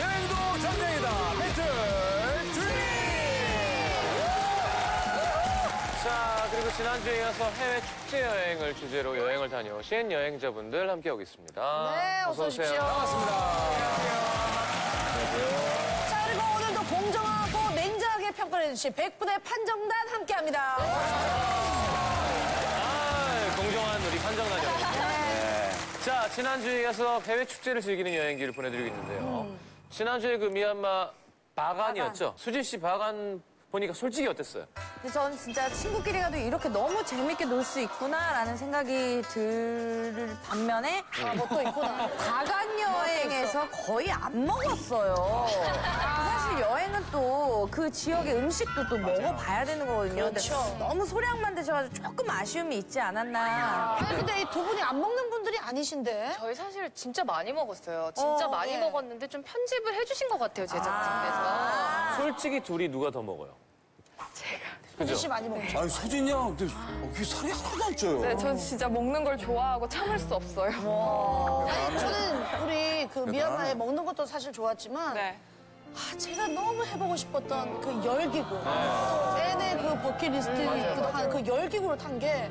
여행도 전쟁이다. 배틀 트립! 자, 그리고 지난주에 이어서 해외 축제 여행을 주제로 여행을 다녀오신 여행자분들 함께하고 있습니다. 네, 어서 오십시오. 반갑습니다. 안녕하세요. 자, 그리고 오늘도 공정하고 냉정하게 평가를 해주신 100분의 판정단 함께합니다. 아, 공정한 우리 판정단이요. 자, 지난주에 이어서 해외 축제를 즐기는 여행기를 보내드리고 있는데요. 지난주에 그 미얀마 바간이었죠? 바간. 수진 씨 바간 보니까 솔직히 어땠어요? 근데 전 진짜 친구끼리 가도 이렇게 너무 재밌게 놀 수 있구나라는 생각이 들 반면에 아, 먹고 있구나. 바간 여행에서 거의 안 먹었어요. 사실 여행은 또 그 지역의 음식도 또 맞아요. 먹어봐야 되는 거거든요. 그렇죠. 근데 너무 소량만 드셔가지고 조금 아쉬움이 있지 않았나. 아니, 근데 이 두 분이 안 먹는 분들이 아니신데? 저희 사실 진짜 많이 먹었어요. 진짜 많이 네. 먹었는데 좀 편집을 해주신 것 같아요, 제작진께서. 솔직히 둘이 누가 더 먹어요? 제가. 소진 씨 많이 먹죠. 네. 아니, 소진이 형, 근데 어떻게 살이 하나도 안 쪄요? 네, 전 진짜 먹는 걸 좋아하고 참을 수 없어요. 아니, 저는 우리 그 미얀마에 먹는 것도 사실 좋았지만 네. 아, 제가 너무 해보고 싶었던 그 열기구. 아, 내내 그 버킷리스트 한 그 열기구를 탄 게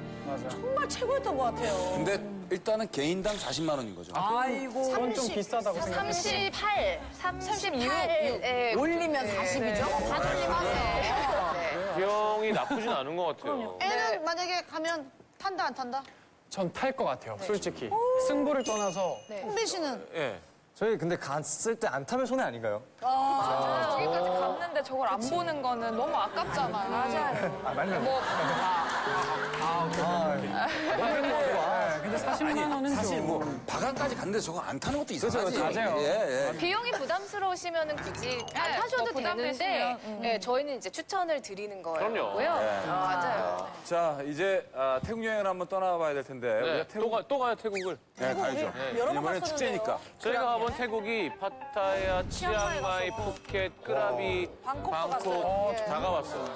정말 최고였던 것 같아요. 근데 일단은 개인당 40만 원인 거죠. 아이고. 그건 좀 비싸다고 생각해요. 38, 36. 네. 올리면 40이죠? 다 올리면 네. 비용이 나쁘진 않은 것 같아요. 애는 만약에 가면 탄다, 안 탄다? 전 탈 것 같아요, 네. 솔직히. 승부를 떠나서. 홍빈 씨는? 네. 저희 근데 갔을 때 안 타면 손해 아닌가요? 아, 그쵸. 저기까지 갔는데 저걸 안 그치. 보는 거는 너무 아깝잖아요. 맞아요. 아, 맞네. 뭐, 근데 40만 원은 사실 뭐 바간까지 갔는데 저거 안 타는 것도 이상하지. 맞아요. 예, 예. 비용이 부담스러우시면은 굳이 안 타셔도 되는데 예, 저희는 이제 추천을 드리는 거예요. 그럼요. 예. 맞아요. 자, 이제 태국 여행을 한번 떠나봐야 될 텐데. 네. 태국... 또 가요, 태국을? 네, 가야죠. 네. 여러 번 이번엔 축제니까. 저희가 가본 태국이 파타야, 치앙마이, 푸켓, 끄라비, 방콕 다 가봤어요.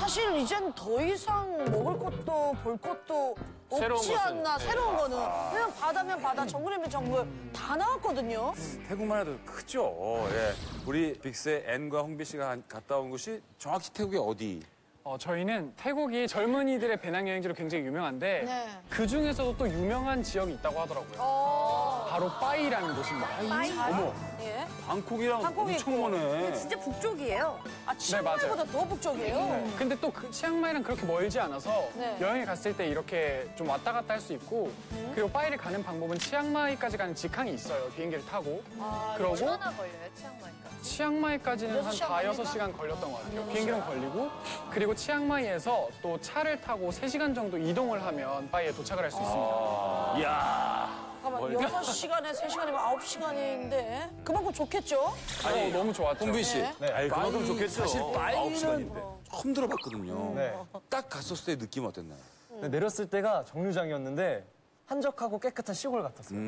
사실 이젠 더 이상 먹을 것도 볼 것도 없지 않나, 새로운 거는. 그냥 바다면 바다, 정글이면 정글 다 나왔거든요. 태국만 해도 크죠. 예. 우리 빅스의 앤과 홍비 씨가 갔다 온 곳이 정확히 태국의 어디? 저희는 태국이 젊은이들의 배낭여행지로 굉장히 유명한데 네. 그중에서도 또 유명한 지역이 있다고 하더라고요. 바로 빠이라는 곳입니다. 빠이? 어머, 예? 방콕이랑 엄청 머네. 진짜 북쪽이에요. 아, 치앙마이보다 네, 더 북쪽이에요? 네. 근데 또 그 치앙마이랑 그렇게 멀지 않아서 네. 여행에 갔을 때 이렇게 좀 왔다 갔다 할 수 있고 그리고 빠이를 가는 방법은 치앙마이까지 가는 직항이 있어요. 비행기를 타고. 아, 그러고 얼마나 걸려요, 치앙마이까지? 치앙마이까지는 한 5~6시간 걸렸던 것 같아요. 비행기는 걸리고 그리고 치앙마이에서 또 차를 타고 3시간 정도 이동을 하면 빠이에 도착을 할 수 있습니다. 이야. 잠깐만, 6시간에 3시간이면 9시간인데 그만큼 좋겠죠? 아니, 너무 좋았죠. 홍빈 씨, 네. 네. 아니, 그만큼 좋겠죠. 사실 빠이는 처음 들어봤거든요. 네. 딱 갔었을 때 느낌 어땠나요? 내렸을 때가 정류장이었는데 한적하고 깨끗한 시골 같았어요.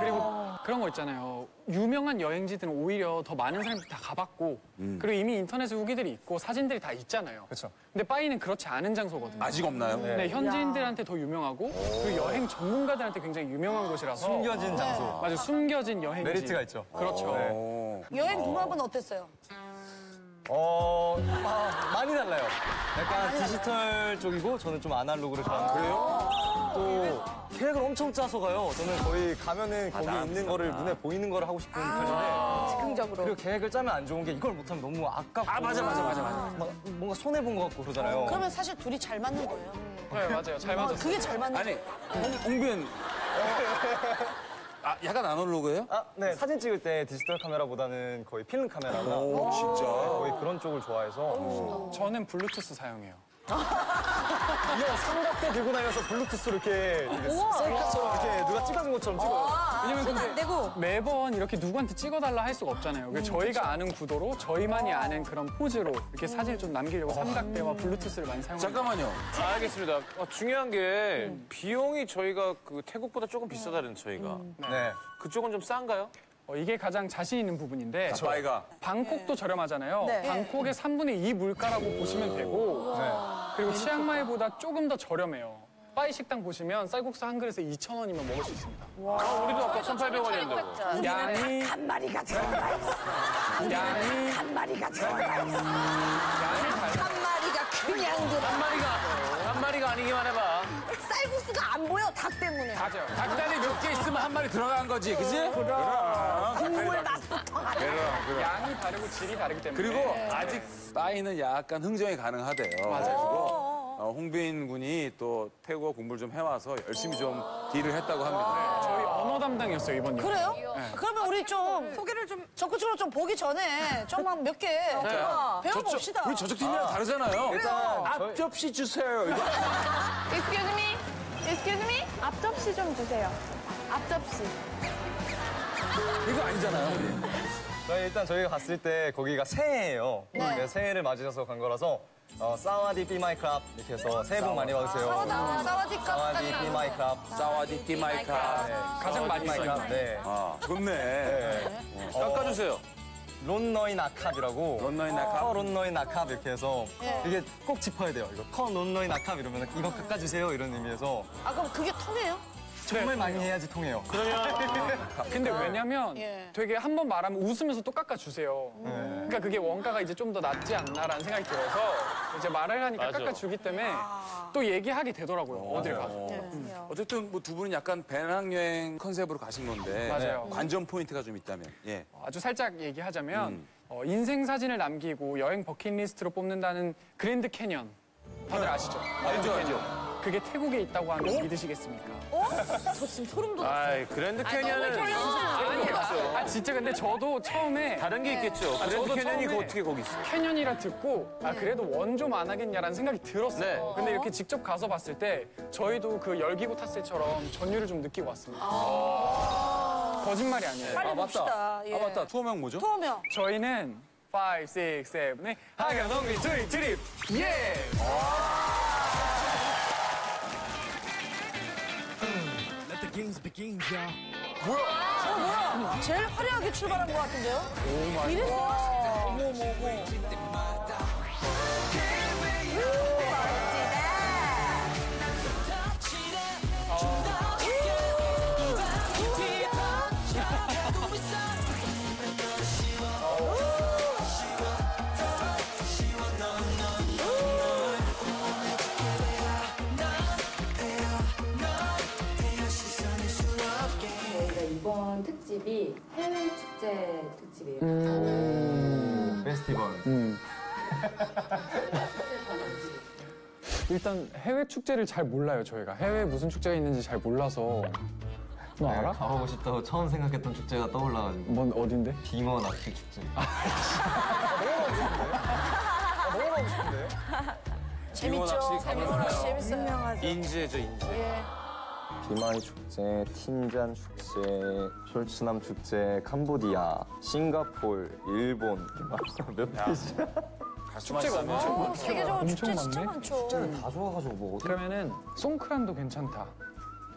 그리고 그런 거 있잖아요. 유명한 여행지들은 오히려 더 많은 사람들이 다 가봤고 그리고 이미 인터넷에 후기들이 있고 사진들이 다 있잖아요. 그렇죠. 근데 빠이는 그렇지 않은 장소거든요. 아직 없나요? 네, 네 현지인들한테 더 유명하고 그리고 여행 전문가들한테 굉장히 유명한 곳이라서 숨겨진 장소. 네. 맞아요, 숨겨진 여행지. 메리트가 있죠. 그렇죠. 네. 여행 궁합은 어땠어요? 많이 달라요. 약간 디지털 쪽이고 저는 좀 아날로그를 좋아합니다. 그래요? 또 계획을 엄청 짜서 가요. 저는 거의 가면은 거기 있는 거를 눈에 보이는 거를 하고 싶은 편인데 즉흥적으로. 그리고 계획을 짜면 안 좋은 게 이걸 못하면 너무 아깝고. 아 맞아. 막 뭔가 손해 본 것 같고 그러잖아요. 그러면 사실 둘이 잘 맞는 거예요. 네 맞아요. 잘 맞았어요. 그게 잘 맞는. 아니 홍빈. 아, 약간 아날로그예요? 아, 네. 사진 찍을 때 디지털 카메라보다는 거의 필름 카메라나. 오, 진짜. 거의 그런 쪽을 좋아해서. 저는 블루투스 사용해요. 이형 삼각대 들고 다녀서 블루투스로 이렇게 셀카처럼 이렇게 누가 찍어준 것처럼 찍어요. 왜냐면 근데 매번 이렇게 누구한테 찍어달라 할 수가 없잖아요. 저희가 그쵸. 아는 구도로 저희만이 아는 그런 포즈로 이렇게 사진을 좀 남기려고 삼각대와 블루투스를 많이 사용해요. 잠깐만요. 알겠습니다. 중요한 게 비용이 저희가 그 태국보다 조금 비싸다는 저희가. 네. 그쪽은 좀 싼가요? 이게 가장 자신 있는 부분인데 저희가 방콕도 네. 저렴하잖아요. 네. 방콕의 3분의 2 물가라고 보시면 되고 그리고 치앙마이보다 조금 더 저렴해요. 빠이 식당 보시면 쌀국수 한 그릇에 2,000원이면 먹을 수 있습니다. 와, 우리도 아까 1,800원이었는데. 양이 한 마리가 들어가 있어. 양이 한 마리가 들어가 있어. 한 마리가 그냥 들어가. 한 마리가 아니기만 해봐. 쌀국수가 안 보여, 닭 때문에. 맞아. 닭다리 몇 개 있으면 한 마리 들어간 거지, 그지? 그럼. 국물 맛부터. 양이 다르고 질이 다르기 때문에. 그리고 아직 빠이는 약간 흥정이 가능하대요. 맞아요. 홍빈 군이 또 태국어 공부를 좀 해와서 열심히 좀 딜을 했다고 합니다. 네, 저희 언어 담당이었어요, 이번 년. 그래요? 네. 그러면 우리 좀 소개를 좀 적극적으로 좀 보기 전에 좀 한 몇 개 배워봅시다. 우리 저쪽 팀이랑 다르잖아요. 일단 앞접시 주세요. Excuse me, excuse me. 앞접시 좀 주세요. 앞접시. 이거 아니잖아요, 우리. 일단 저희가 갔을 때 거기가 새해예요. 네. 새해를 맞으셔서 간 거라서 사와디 비 마이 클럽 이렇게 해서 새해 복 많이 받으세요. 사와디 비 마이 클럽. 사와디 비 마이 클럽. 가장 많이 써요. 네. 아, 좋네. 네. 깎아주세요. 론너이 나캅이라고. 론너이 나캅. 커 론너이 나캅 이렇게 해서 네. 이게 꼭 짚어야 돼요. 이거 커 론너이 나캅 이러면 이거 깎아주세요 이런 의미에서. 아 그럼 그게 통해요? 정말 많이 해야지 통해요. 그러면 근데 왜냐면 되게 한 번 말하면 웃으면서 또 깎아주세요. 그러니까 그게 원가가 이제 좀 더 낫지 않나라는 생각이 들어서 이제 말을 하니까 맞아. 깎아주기 때문에 또 얘기하게 되더라고요. 어딜 가서. 어쨌든 뭐 두 분은 약간 배낭여행 컨셉으로 가신 건데 맞아요. 관전 포인트가 좀 있다면. 예. 아주 살짝 얘기하자면 인생 사진을 남기고 여행 버킷리스트로 뽑는다는 그랜드 캐년. 다들 아시죠? 알죠, 알죠. 그게 태국에 있다고 하면 오? 믿으시겠습니까? 어? 저 지금 소름 돋았어요. 그랜드 캐니언은 아 진짜 근데 저도 처음에 다른 게 있겠죠. 아, 그랜드 캐니언이 어떻게 거기 있어요? 캐니언이라 듣고 아 그래도 원 좀 안 하겠냐라는 생각이 들었어요. 네. 근데 이렇게 직접 가서 봤을 때 저희도 그 열기구 탔을처럼 전율을 좀 느끼고 왔습니다. 거짓말이 아니에요. 빨리 봅시다. 예. 아 맞다. 투어명 뭐죠? 투어명. 저희는 5, 6, 7, 8 하얀 홍비 트립 트립 예! 뭐야? 뭐야? 제일 화려하게 출발한 것 같은데요? 오 마이 갓. 어머. 특집이 해외 축제 특집이에요. 페스티벌. 일단 해외 축제를 잘 몰라요, 저희가. 해외에 무슨 축제가 있는지 잘 몰라서. 너 알아? 가보고 싶다고 처음 생각했던 축제가 떠올라가지고. 뭔 어딘데? 빙어 낚시 축제. 너무 가고 싶은데? 재밌죠? 재밌어요. 유명하죠. 인지해죠, 인지. 비마이 축제, 틴잔 축제, 솔츠남 축제, 캄보디아, 싱가폴, 일본 몇 페이지야? 축제가 엄청 많죠. 세계적으로 축제 진짜 많죠. 축제는 다 좋아가지고 뭐. 그러면은 송크란도 괜찮다.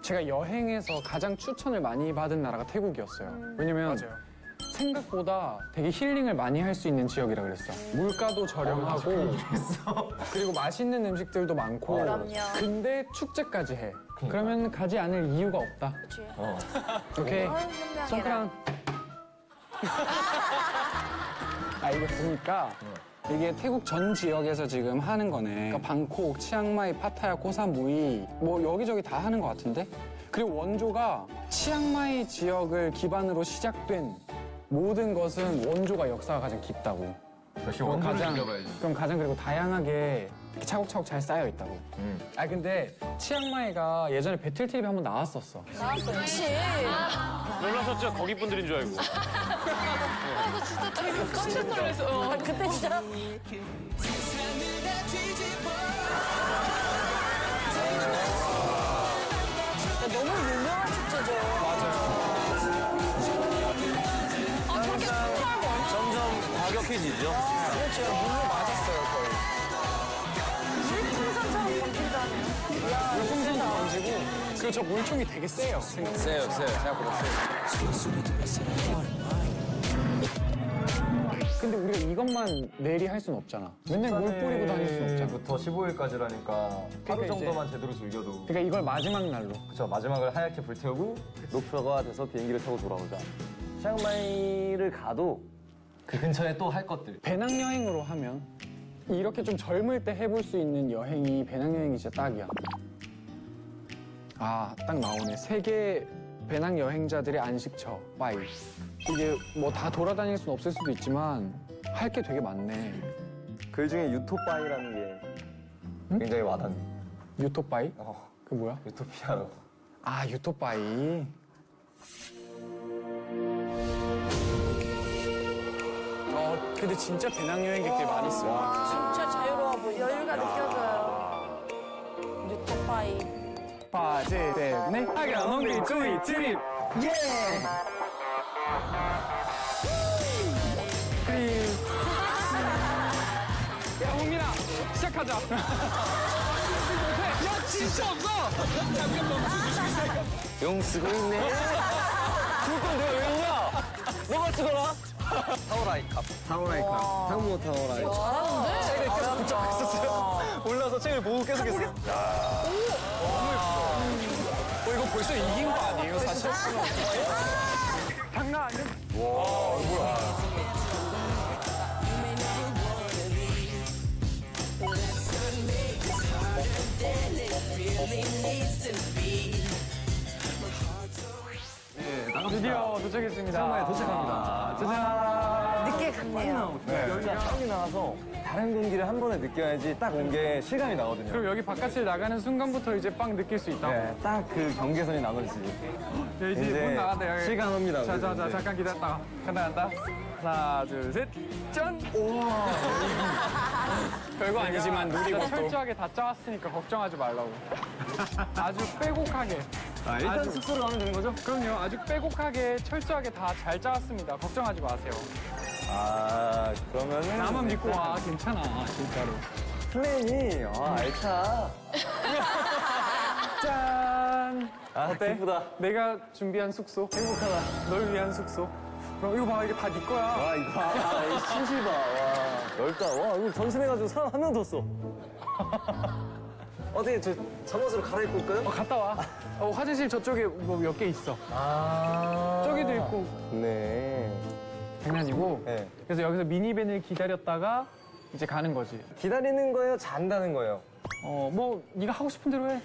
제가 여행에서 가장 추천을 많이 받은 나라가 태국이었어요. 왜냐면 맞아요. 생각보다 되게 힐링을 많이 할 수 있는 지역이라 그랬어. 물가도 저렴하고 그리고 맛있는 음식들도 많고 근데 축제까지 해. 그러니까. 그러면 가지 않을 이유가 없다. 그치. 오케이. 손가락. 아 이거 보니까 이게 태국 전 지역에서 지금 하는 거네. 그러니까 방콕, 치앙마이, 파타야, 코사무이 뭐 여기저기 다 하는 것 같은데? 그리고 원조가 치앙마이 지역을 기반으로 시작된 모든 것은 원조가 역사가 가장 깊다고. 역시 원조를 챙겨봐야지. 그럼 가장 그리고 다양하게 차곡차곡 잘 쌓여 있다고. 아 근데 치앙마이가 예전에 배틀 트립에 한번 나왔었어. 나왔어요. 그치. 놀라셨죠? 거기 분들인 줄 알고. 아, 저 진짜 되게 깜짝 놀랐어. 아, 그때 진짜. 너무 유명한 축제죠. 맞아요. 아, 저렇게 축제하고 점점 과격해지죠. 아, 그렇죠. 물로 맞았어요, 거의. 물풍선처럼 던진다네요. 물풍선도 던지고, 그리고 저 물총이 되게 세요. 세요. 생각보다 세요. 근데 우리가 이것만 내리 할 순 없잖아. 맨날 물 뿌리고 다닐 순 없잖아. 1일부터 15일까지라니까 하루 정도만 제대로 즐겨도. 그러니까 이걸 마지막 날로. 그쵸, 마지막을 하얗게 불태우고 로프가 돼서 비행기를 타고 돌아오자. 치앙마이를 가도 그 근처에 또 할 것들. 배낭여행으로 하면 이렇게 좀 젊을 때 해볼 수 있는 여행이 배낭여행이 진짜 딱이야. 아, 딱 나오네. 세계 배낭여행자들의 안식처, 빠이. 이게 뭐 다 돌아다닐 순 없을 수도 있지만 할 게 되게 많네. 그 중에 유토빠이라는 게 굉장히 와닿네. 유토빠이? 어. 그게 뭐야? 유토피아로. 아, 유토빠이. 근데 진짜 배낭여행객들이 많이 있어요. 진짜 자유로워 보여. 여유가 느껴져요. 유토빠이. 빠지 때문에 하가 홍비 조이 트립. 예! 야, 홍민아, 시작하자. 야, 진짜 없어! 잠깐 멈춰주시겠어요? 용 쓰고 있네. 그건 내가 왜 오냐? 너가 찍어라. 타오라이캅. 타오라이캅. 상무 타오라이캅. 잘하는데? 책을 계속 붙잡았었어요. 올라서 책을 보고 계속 했어요. 너무 예쁘다. 이거 벌써 이긴 거 아니에요? 사실. 장난 아니야? 와, 뭐야. 드디어 도착했습니다. 치앙마이 도착합니다. 짜잔. 늦게 갔네요. 여기가 빨리 나와서 다른 공기를 한 번에 느껴야지 딱 온 게 실감이 나거든요. 그럼 여기 바깥을 나가는 순간부터 이제 빵 느낄 수 있다고? 네, 딱 그 경계선이 나눠지지. 네, 이제 문 나간다. 실감 옵니다. 자자자, 잠깐 기다렸다가 간다. 하나, 둘, 셋, 짠! 우와. 별거 아니지만 놀이공원 철저하게 다 짜왔으니까 걱정하지 말라고. 아주 빼곡하게. 아, 일단 아주, 숙소로 가면 되는 거죠? 그럼요. 아주 빼곡하게 철저하게 다 잘 짜왔습니다. 걱정하지 마세요. 아, 그러면은 나만 믿고 와. 괜찮아, 진짜로. 플랜이 알차. 짠. 아, 어때? 예쁘다. 내가 준비한 숙소. 행복하다. 널 위한 숙소. 그럼 이거 봐, 이게 다 네 거야. 와, 이거 봐. 신실 봐. 와, 넓다. 와, 이거 전심해가지고 사람 한 명 뒀어. 어떻게 저 잠옷으로 갈아입고 올까요? 갔다 와. 화장실 저쪽에 뭐 몇 개 있어. 아, 저기도 있고. 네. 장난이고. 네. 그래서 여기서 미니밴을 기다렸다가 이제 가는 거지. 기다리는 거예요? 잔다는 거예요? 뭐 네가 하고 싶은 대로 해.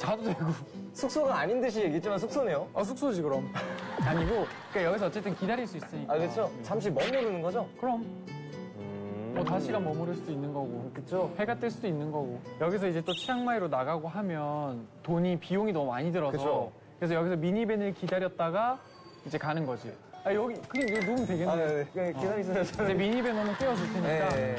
자도 되고. 숙소가 아닌 듯이 얘기했지만 숙소네요. 아, 숙소지 그럼. 아니고, 그러니까 여기서 어쨌든 기다릴 수 있으니까. 아, 그렇죠. 잠시 머무르는 거죠? 그럼. 뭐 다시가 머무를 수도 있는 거고, 그렇죠. 해가 뜰 수도 있는 거고. 여기서 이제 또 치앙마이로 나가고 하면 비용이 너무 많이 들어서. 그쵸. 그래서 여기서 미니밴을 기다렸다가 이제 가는 거지. 아, 여기 그냥 여기 놓으면 되겠는데. 아, 네. 기다리세요. 이제 미니밴 오면 떼어줄 테니까. 네.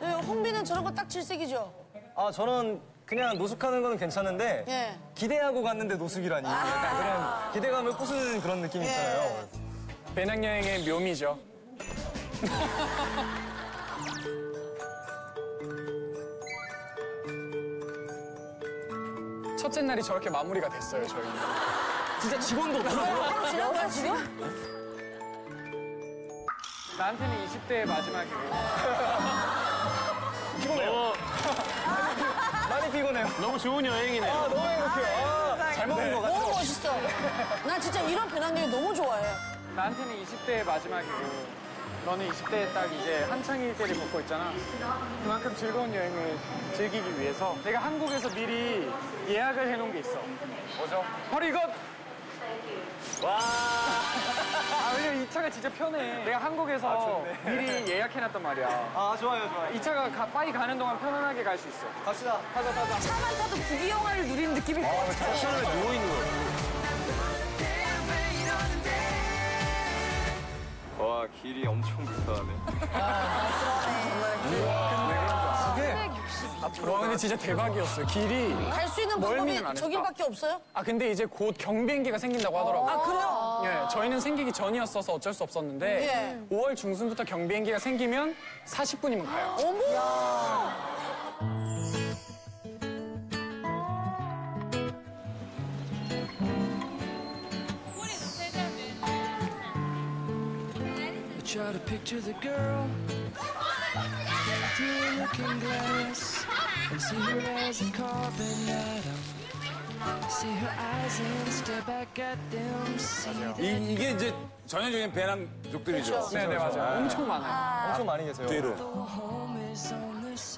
네, 홍비는 저런 거 딱 질색이죠? 아, 저는 그냥 노숙하는 건 괜찮은데. 예. 기대하고 갔는데 노숙이라니. 약간 그런 기대감을 부수는 그런 느낌이 있잖아요. 배낭여행의 묘미죠. 첫째 날이 저렇게 마무리가 됐어요, 저희는. 진짜 직원도 없어요. 하루 지난 거야, 지금? 나한테는 20대의 마지막이고. 피곤해요. 많이 피곤해요. 너무 좋은 여행이네요. 아, 너무 행복해요. 아, 잘 먹은 것 같아요. 너무 멋있어. 나 진짜 이런 배낭여행 너무 좋아해. 나한테는 20대의 마지막이고, 너는 20대에 딱 이제 한창일 때를 먹고 있잖아. 그만큼 즐거운 여행을 즐기기 위해서 내가 한국에서 미리 예약을 해놓은 게 있어. 뭐죠? 바로 이것! 와! 아, 왜냐면 이 차가 진짜 편해. 내가 한국에서 미리 예약해놨단 말이야. 아, 좋아요, 좋아요. 이 차가 빠이 가는 동안 편안하게 갈 수 있어. 갑시다. 타자. 차만 타도 부귀영화를 누리는 느낌이 들 것 같아. 차 안에 누워있는 거야. 와, 길이 엄청 불편하네. 아, 근데 와, 근데 진짜 대박이었어요. 길이 갈 수 있는 방법이 저길밖에 없어요? 아, 근데 이제 곧 경비행기가 생긴다고 하더라고요. 아, 그래요? 예, 저희는 생기기 전이었어서 어쩔 수 없었는데 5월 중순부터 경비행기가 생기면 40분이면 가요. 어머! try to picture the girl through a looking glass and see her as a carbon atom. See her eyes and stare back at them. See 이게 이제 전형적인 배낭 족들이죠. 네네 맞아요. 엄청 많아요. 엄청 많이 계세요. 뒤로.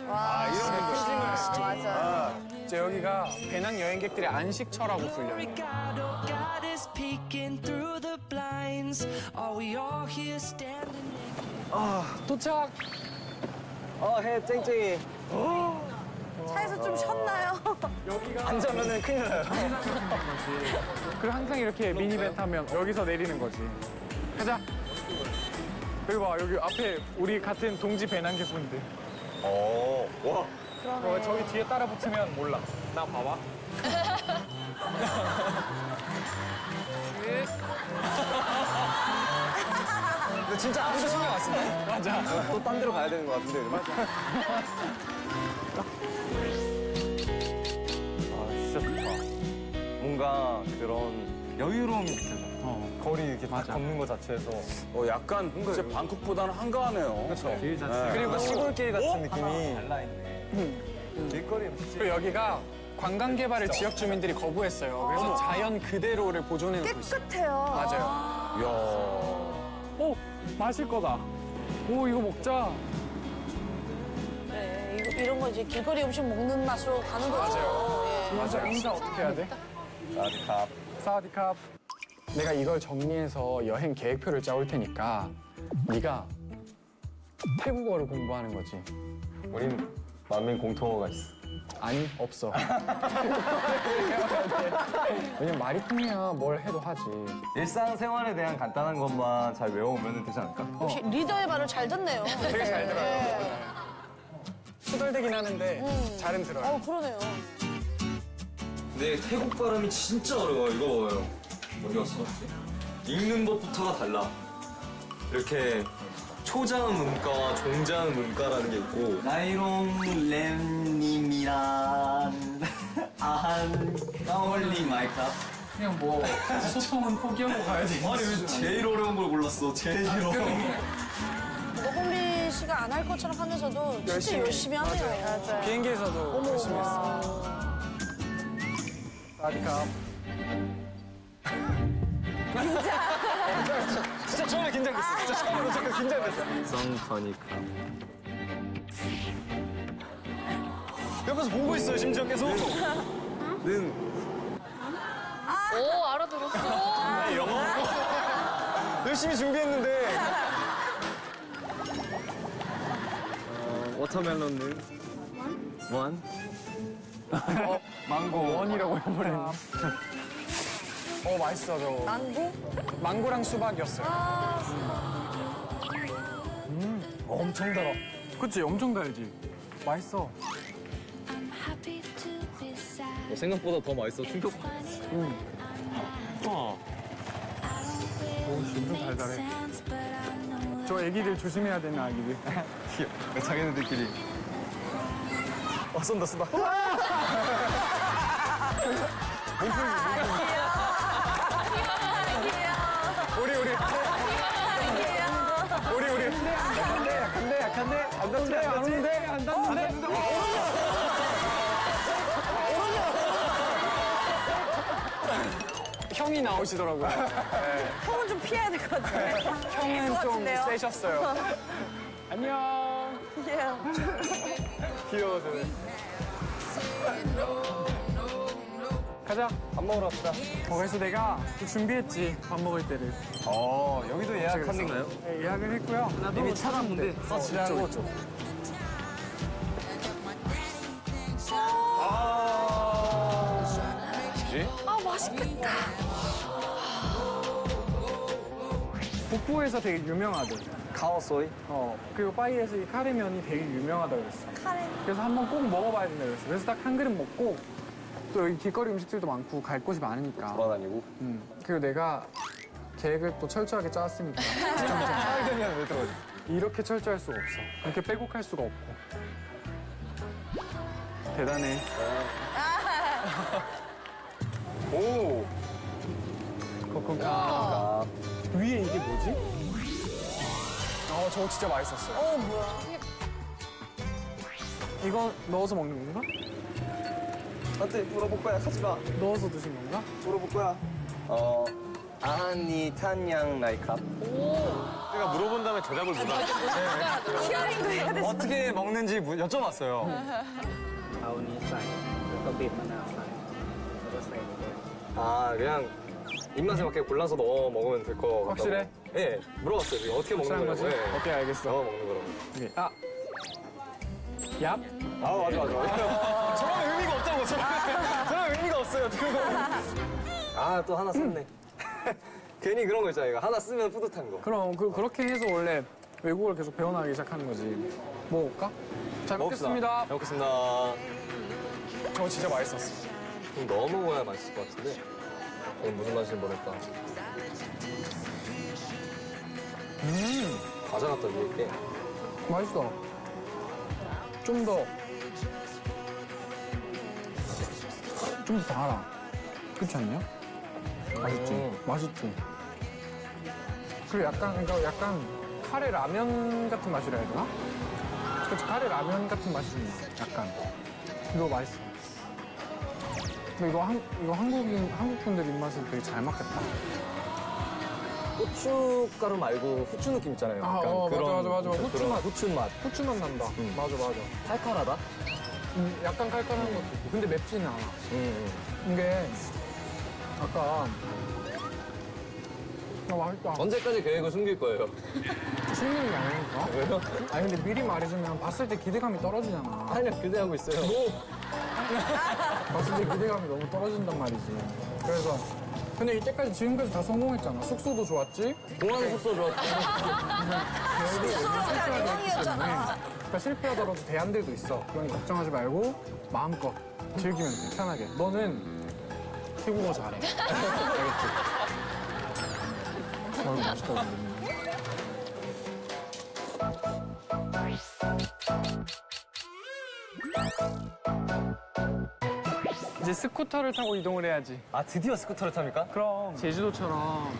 와, 이런 느낌이에요. 맞아. 이제 여기가 배낭 여행객들의 안식처라고 불려요. 아, 도착! 해 쨍쨍이. 차에서 좀 쉬었나요? 여기가 안 자면은 큰일 나요. 그리고 항상 이렇게 미니밴 타면 여기서 내리는 거지. 가자. 여기 봐, 여기 앞에 우리 같은 동지 배낭객분들. 오, 와. 저기 뒤에 따라 붙으면 몰라. 나 봐봐. 너 진짜 아무도 신경 안 쓰네? 맞아. 또 딴 데로 가야 되는 것 같은데, 맞아. 아, 진짜 좋다. 뭔가 그런 여유로움이 있잖아. 거리 이렇게 맞아. 걷는 거 자체에서 약간 진짜 방콕보다는 한가하네요. 그렇죠. 길 자체가. 그리고 시골길 같은 느낌이 달라 있네. 길거리 그리고 여기가 관광 개발을 지역 주민들이 거부했어요. 그래서 자연 그대로를 보존해 놓고 있어요. 깨끗해요. 맞아요. 이야. 마실 거다. 이거 먹자. 네, 이런 거 이제 길거리 음식 먹는 맛으로 가는 거죠. 맞아요. 맞아요. 인사 어떻게 해야 돼? 사와디캅. 사와디캅. 내가 이걸 정리해서 여행 계획표를 짜올 테니까 네가 태국어를 공부하는 거지. 우린 만민 공통어가 있어. 아니, 없어. 왜냐면 말이 통해야 뭘 해도 하지. 일상생활에 대한 간단한 것만 잘 외워오면 되지 않을까? 혹시 리더의 말을 잘 듣네요. 되게 잘 들어요. 후덜대긴 하는데 잘은 들어요. 그러네요. 근데 태국 발음이 진짜 어려워요. 이거 봐요. 어디 갔어? 읽는 법부터가 달라. 이렇게 초자음 음가와 종자음 음가라는 게 있고 나이롱 렘님이란 아한 까올리 마이카 그냥 뭐 소통은 포기하고 가야 돼. 아니 왜 제일 어려운 걸 골랐어? 제일 어려운 거. 홍리 씨가 안 할 것처럼 하면서도 진짜 열심히 하네요. 맞아요. 비행기에서도 열심히 했어. 아리캅 진짜 처음에 긴장됐어. 진짜 처음으로 잠깐 긴장됐어. 썬커니까 옆에서 보고 있어요, 심지어 계속. 는. 오, 알아들었어. 영어. 열심히 준비했는데. 워터멜론은 원. 망고 원이라고 해버렸네. 맛있어, 저거. 망고? 망고랑 수박이었어요. 아, 수박. 엄청 달아. 그치, 엄청 달지? 맛있어. 생각보다 더 맛있어, 충격. 엄청 달달해. 저 애기들 조심해야 되는 아기들. 귀여워. 자기네들끼리. 쏜다. 목소리. 안닿는데? 형이 나오시더라고요. 네. 형은 좀 피해야 될 것 같아요. 형은 좀 세셨어요. 안녕. 귀여워, 저는. 가자, 밥 먹으러 갑시다. 그래서 내가 또 준비했지, 밥 먹을 때를. 여기도 예약하셨나요? 네, 예약을 했고요. 이미 찾았는데 서치하고. 맛있겠다. 북부에서 되게 유명하대. 가오소이? 그리고 빠이에서 이 카레면이 되게 유명하다고 그랬어. 카레. 그래서 한번 꼭 먹어봐야 된다 그랬어. 그래서 딱 한 그릇 먹고 또 여기 길거리 음식들도 많고 갈 곳이 많으니까. 돌아다니고? 응. 그리고 내가 계획을 또 철저하게 짜왔으니까. 짜면 왜 들어가지? 이렇게 철저할 수가 없어. 이렇게 빼곡할 수가 없고. 대단해. 오! 위에 이게 뭐지? 저거 진짜 맛있었어요. 뭐야. 이거 넣어서 먹는 건가? 어때? 물어볼 거야, 가지 마. 넣어서 드신 건가? 물어볼 거야. 아니, 탄양 나이캅. 내가 물어본 다음에 대답을 못 하네. 히어링도 해야 됐어. 어떻게 먹는지 여쭤봤어요. 아오니 사이, 떡잎 하나 사이. 아, 그냥 입맛에 맞게 골라서 넣어 먹으면 될 거 같다고. 확실해? 네, 물어봤어요. 지금 어떻게 먹는 거지? 네. 오케이, 알겠어. 넣어 먹는 거라고. 오케이. 아, 얍? 아, 맞아. 저런 의미가 없다고, 저런 의미가 없어요. 아, 또 하나 썼네. 괜히 그런 거 있잖아, 이거. 하나 쓰면 뿌듯한 거. 그럼, 그렇게 해서 원래 외국어를 계속 배워나가기 시작하는 거지. 먹어볼까? 잘 먹겠습니다. 잘 먹겠습니다. 저거 진짜 맛있었어. 그럼 넣어 먹어야 맛있을 것 같은데. 이건 무슨 맛인지 모르겠다. 과자 갖다 줄게. 맛있어. 좀 더. 좀 더 달아. 그렇지 않냐? 맛있지? 맛있지? 그리고 약간 카레 라면 같은 맛이라 해야 되나? 그치, 카레 라면 같은 맛이 좀 나, 약간. 이거 맛있어. 근데 이거 한국분들 입맛에 되게 잘 맞겠다. 고춧가루 말고 후추 느낌 있잖아요. 약간 그런 맞아. 후추맛 난다. 맞아. 칼칼하다? 약간 칼칼한 것도 있고. 근데 맵지는 않아. 이게. 아까 맛있다. 언제까지 계획을 숨길 거예요? 숨기는 게 아니니까. 왜요? 아니 근데 미리 말해주면 봤을 때 기대감이 떨어지잖아. 아니요, 기대하고 있어요. 봤을 때 기대감이 너무 떨어진단 말이지. 그래서 근데 이때까지 지금까지 다 성공했잖아. 숙소도 좋았지? 공항 숙소 좋았지. 숙소가 대박이었잖아. 그러니까 실패하더라도 대안들도 있어. 그러니 걱정하지 말고 마음껏 즐기면 돼, 편하게. 너는 태국어 잘해. 알겠지? 아유, 맛있다. 이제 스쿠터를 타고 이동을 해야지. 아, 드디어 스쿠터를 탑니까? 그럼. 제주도처럼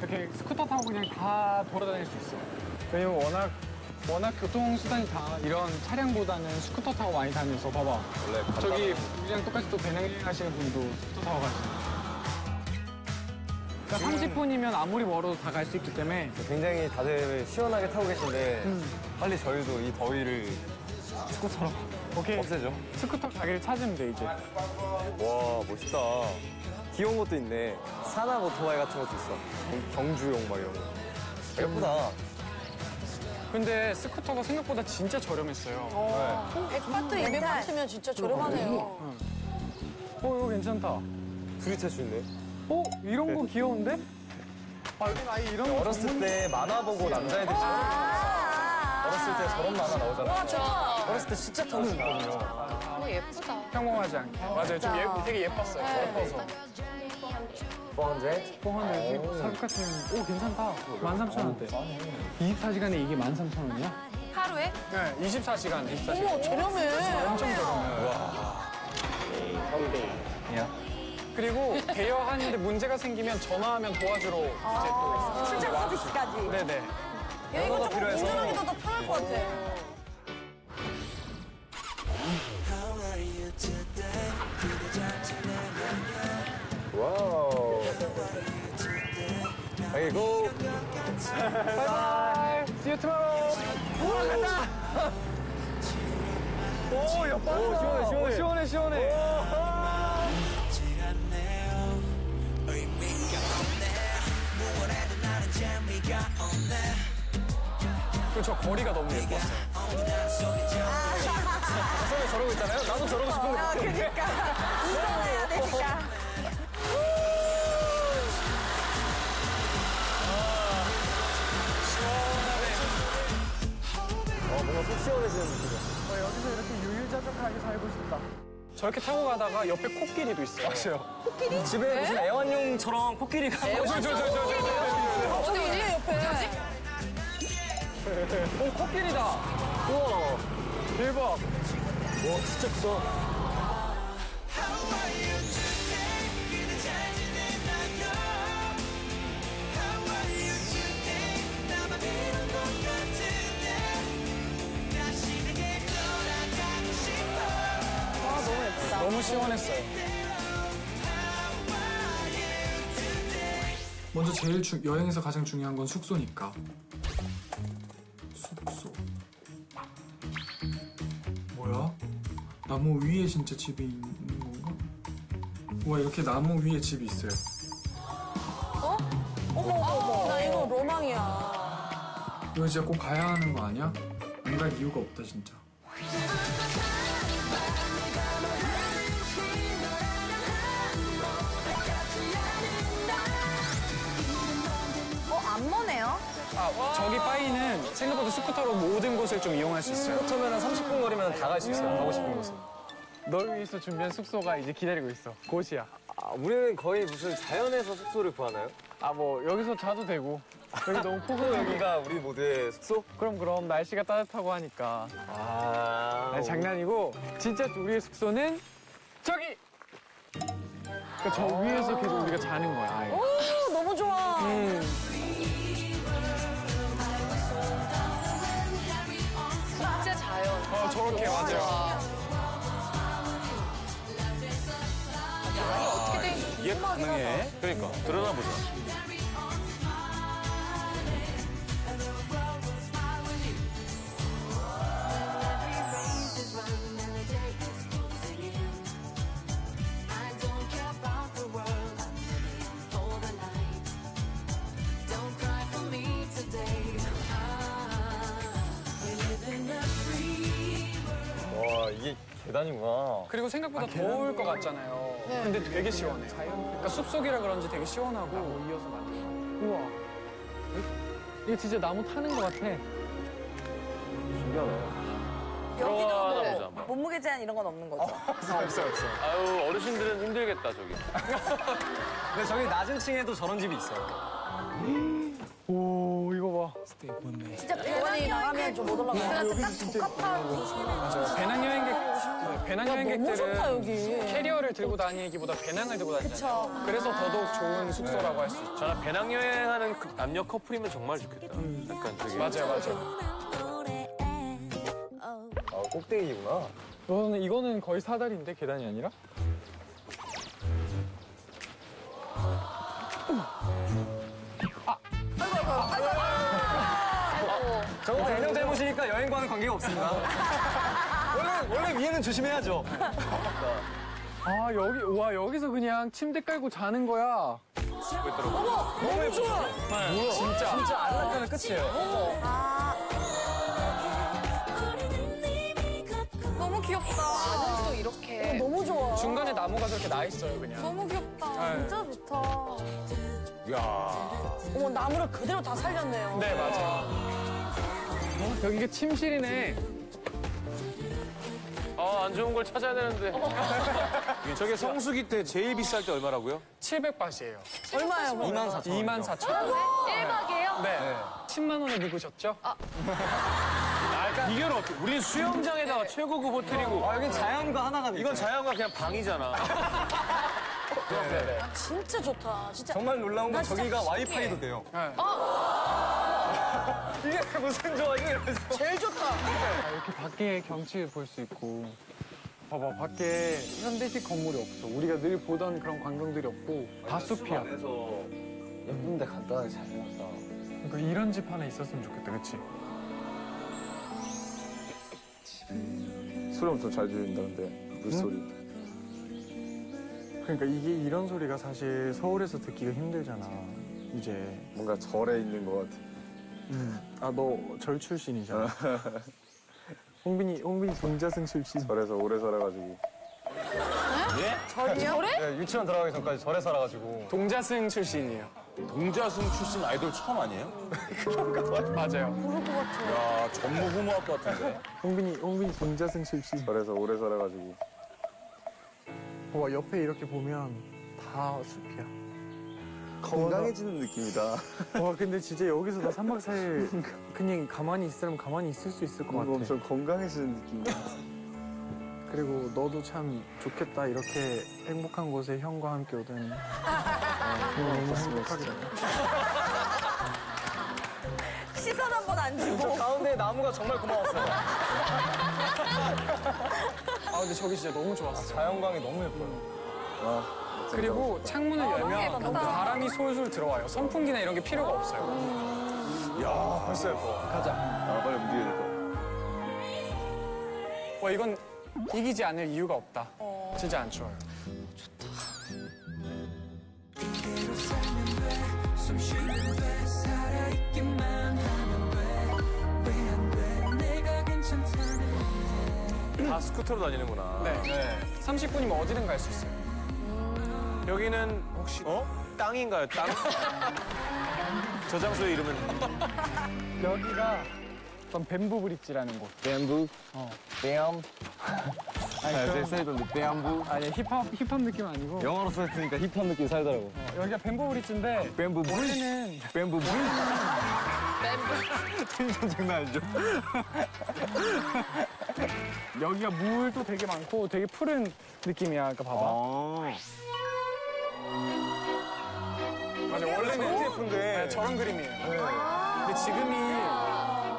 이렇게 스쿠터 타고 그냥 다 돌아다닐 수 있어. 왜냐면 워낙 교통수단이 다 이런 차량보다는 스쿠터 타고 많이 다녀서 봐봐. 원래 저기 우리랑 똑같이 또 배낭여행하시는 분도 스쿠터 타고 가시네요. 그러니까 30분이면 아무리 멀어도 다 갈 수 있기 때문에 굉장히 다들 시원하게 타고 계신데 빨리 저희도 이 더위를 스쿠터로 오케이. 없애죠. 스쿠터 가게를 찾으면 돼, 이제. 와, 멋있다. 귀여운 것도 있네. 산악 오토바이 같은 것도 있어. 경주용 막 이런 거. 예쁘다. 근데 스쿠터가 생각보다 진짜 저렴했어요. 100바트, 200바트면 진짜 저렴하네요. 이거 괜찮다. 둘이 탈 수 있네. 이런 거 귀여운데? 아, 요즘 아예 이런 거 어렸을 때 만화 보고 남자애들 어렸을 때 저런 만화 나오잖아요. 어렸을 때 진짜 탐스거든요. 근데 예쁘다. 평범하지 않게. 맞아요. 좀 되게 예뻤어요. 예뻐서. 400? 400? 사극같은. 괜찮다. 13,000원대. 24시간에 이게 13,000원이야? 하루에? 네, 24시간, 24시간. 어머, 저렴해. 엄청 저렴해. 와. 그리고 대여하는데 문제가 생기면 전화하면 도와주러 이제 또 출장 서비스까지. 네네. 야, 이거 조금 운전하기도 더 편할 것 같아. 와우. Okay, go. Bye. See you tomorrow. 시원해. 저 거리가 너무 예뻤어요. 저는 저러고 있잖아요. 나도 저러고 싶은데. 그러니까. 운전해야 되니까. 뭔가 속 시원해지는 느낌이야. 여기서 이렇게 유유자적하게 살고 싶다. 저렇게 타고 가다가 옆에 코끼리도 있어요. 맞아요. 코끼리? 집에 네? 무슨 애완용처럼 코끼리가. 애완용? 어디 어디에 옆에? 코끼리다. 우와. 대박. 와, 진짜 크다. 너무 시원했어요. 먼저 제일 여행에서 가장 중요한 건 숙소니까. 숙소. 뭐야? 나무 위에 진짜 집이 있는 건가? 우와, 이렇게 나무 위에 집이 있어요. 어? 어머, 어머, 나 이거 로망이야. 이거 진짜 꼭 가야 하는 거 아니야? 안 갈 이유가 없다, 진짜. 안 머네요? 아, 저기 빠이는 생각보다 스쿠터로 모든 곳을 좀 이용할 수 있어요. 스쿠터면 한 30분 거리면 다 갈 수 있어요. 가고 싶은 곳은. 널 위해서 준비한 숙소가 이제 기다리고 있어. 곳이야. 아, 우리는 거의 무슨 자연에서 숙소를 구하나요? 아, 뭐 여기서 자도 되고. 여기 너무 포근해. 여기가 우리 모두의 숙소? 그럼 그럼 날씨가 따뜻하고 하니까. 아, 아니, 장난이고 진짜 우리의 숙소는 저기! 그러니까 저 위에서 계속 우리가 자는 거야. 오, 너무 좋아. 어, 저렇게 맞아요. 야, 어떻게 돼? 이게 가능해? 그러니까 들어가 보자. 계단이구나. 그리고 생각보다 더울 것 같잖아요. 네. 근데 되게 시원해요. 그러니까 숲속이라 그런지 되게 시원하고. 이어서 만든 것 같아요. 우와. 이거 진짜 나무 타는 것 같아. 신기하다. 여기도 뭐 몸무게 제한 이런 건 없는 거죠? 없어요. 아유, 어르신들은 힘들겠다, 저기. 근데 저기 낮은 층에도 저런 집이 있어요. 오, 이거 봐. 스테이프네. 진짜 배낭여행 나가면 좀 못 올라가. 딱 적합한. 배낭여행객들은 캐리어를 들고 다니기보다 배낭을 들고 다니잖아요. 그래서 더더욱 좋은 숙소라고 할 수 있어요. 저는 배낭여행하는 그 남녀 커플이면 정말 좋겠다. 약간 되게. 맞아요. 아, 꼭대기구나. 너는 이거는 거의 사다리인데, 계단이 아니라? 저거 애정 잘못이니까 여행과는 관계가 없습니다. 원래 위에는 조심해야죠. 아, 여기, 와, 여기서 그냥 침대 깔고 자는 거야. 어머, 너무 예쁘죠? 네, 진짜 아름다운 끝이에요. 너무 귀엽다. 안에서도 이렇게. 너무 좋아. 중간에 나무가 저렇게 나 있어요, 그냥. 너무 귀엽다. 네. 진짜 좋다. 이야. 어머, 나무를 그대로 다 살렸네요. 네, 맞아요. 어? 여기가 침실이네. 아, 안 좋은 걸 찾아야 되는데. 저게 성수기 때 제일 비쌀 때 얼마라고요? 700바트예요. 얼마예요? 24,000원. 1박이에요? 네. 10만 원에 묵으셨죠? 아. 이걸 어떻게? 우린 수영장에다가 최고급 호텔이고. 아, 여긴 자연과 하나가 돼. 이건 자연과 그냥 방이잖아. 네. 아, 진짜 좋다. 진짜. 정말 놀라운 건 저기가 와이파이도 돼요. 네. 이게 무슨 좋아, 이게 이러면서. 제일 좋다. 아, 이렇게 밖에 경치 볼 수 있고. 봐봐, 밖에 현대식 건물이 없어. 우리가 늘 보던 그런 광경들이 없고. 다 숲이야. 예쁜데 간단하게 잘 해놨다. 그러니까 이런 집 하나 있었으면 좋겠다, 그치? 소리 엄청 잘 들린다는데, 물소리. 응? 그러니까 이게 이런 소리가 사실 서울에서 듣기가 힘들잖아, 이제. 뭔가 절에 있는 것 같아. 아, 너 절 출신이잖아. 홍빈이 동자승 출신. 절에서 오래 살아가지고. 예? 절이요? 네, 유치원 들어가기 전까지 절에 살아가지고. 동자승 출신이에요. 동자승 출신 아이돌 처음 아니에요? 그런가 봐요. 맞아요. 모를 것 같아요. 야, 전무 후무할 것 같은데. 홍빈이 동자승 출신. 절에서 오래 살아가지고. 와, 옆에 이렇게 보면 다 숲이야. 건강해지는 느낌이다. 와, 근데 진짜 여기서 나 3박 4일 그냥 가만히 있으면 가만히 있을 수 있을 것 같아. 엄청 건강해지는 느낌이야. 그리고 너도 참 좋겠다. 이렇게 행복한 곳에 형과 함께 오더니. 너무 행복하게. 시선 한 번 안 주고. 저 가운데 나무가 정말 고마웠어요. 아 근데 저기 진짜 너무 좋았어. 아, 자연광이 너무 예뻐요. 와, 그리고 창문을 열면 바람이 솔솔 들어와요. 선풍기나 이런 게 필요가 없어요. 이야, 벌써 예뻐. 가자. 아, 빨리 움직여야 될 거. 와, 이건 이기지 않을 이유가 없다. 진짜 안 추워요. 좋다. 다 스쿠터로 다니는구나. 네. 네. 30분이면 어디든 갈 수 있어요. 여기는 혹시 땅인가요? 땅? 저 장소의 이름은? 여기가 어떤 뱀부 브릿지라는 곳. 뱀부? 뱀. 아니, 제 스타일인데 뱀부. 아니, 힙합 느낌 아니고. 영어로 썼으니까 힙합 느낌 살더라고. 여기가 뱀부 브릿지인데. 뱀부 브릿지? 원래는 뱀부 브릿지. 텐션 장난 아니죠? 여기가 물도 되게 많고 되게 푸른 느낌이야. 그러니까 봐봐. 맞아, 원래는 예쁜데 네, 저런 그림이에요. 네. 근데 지금이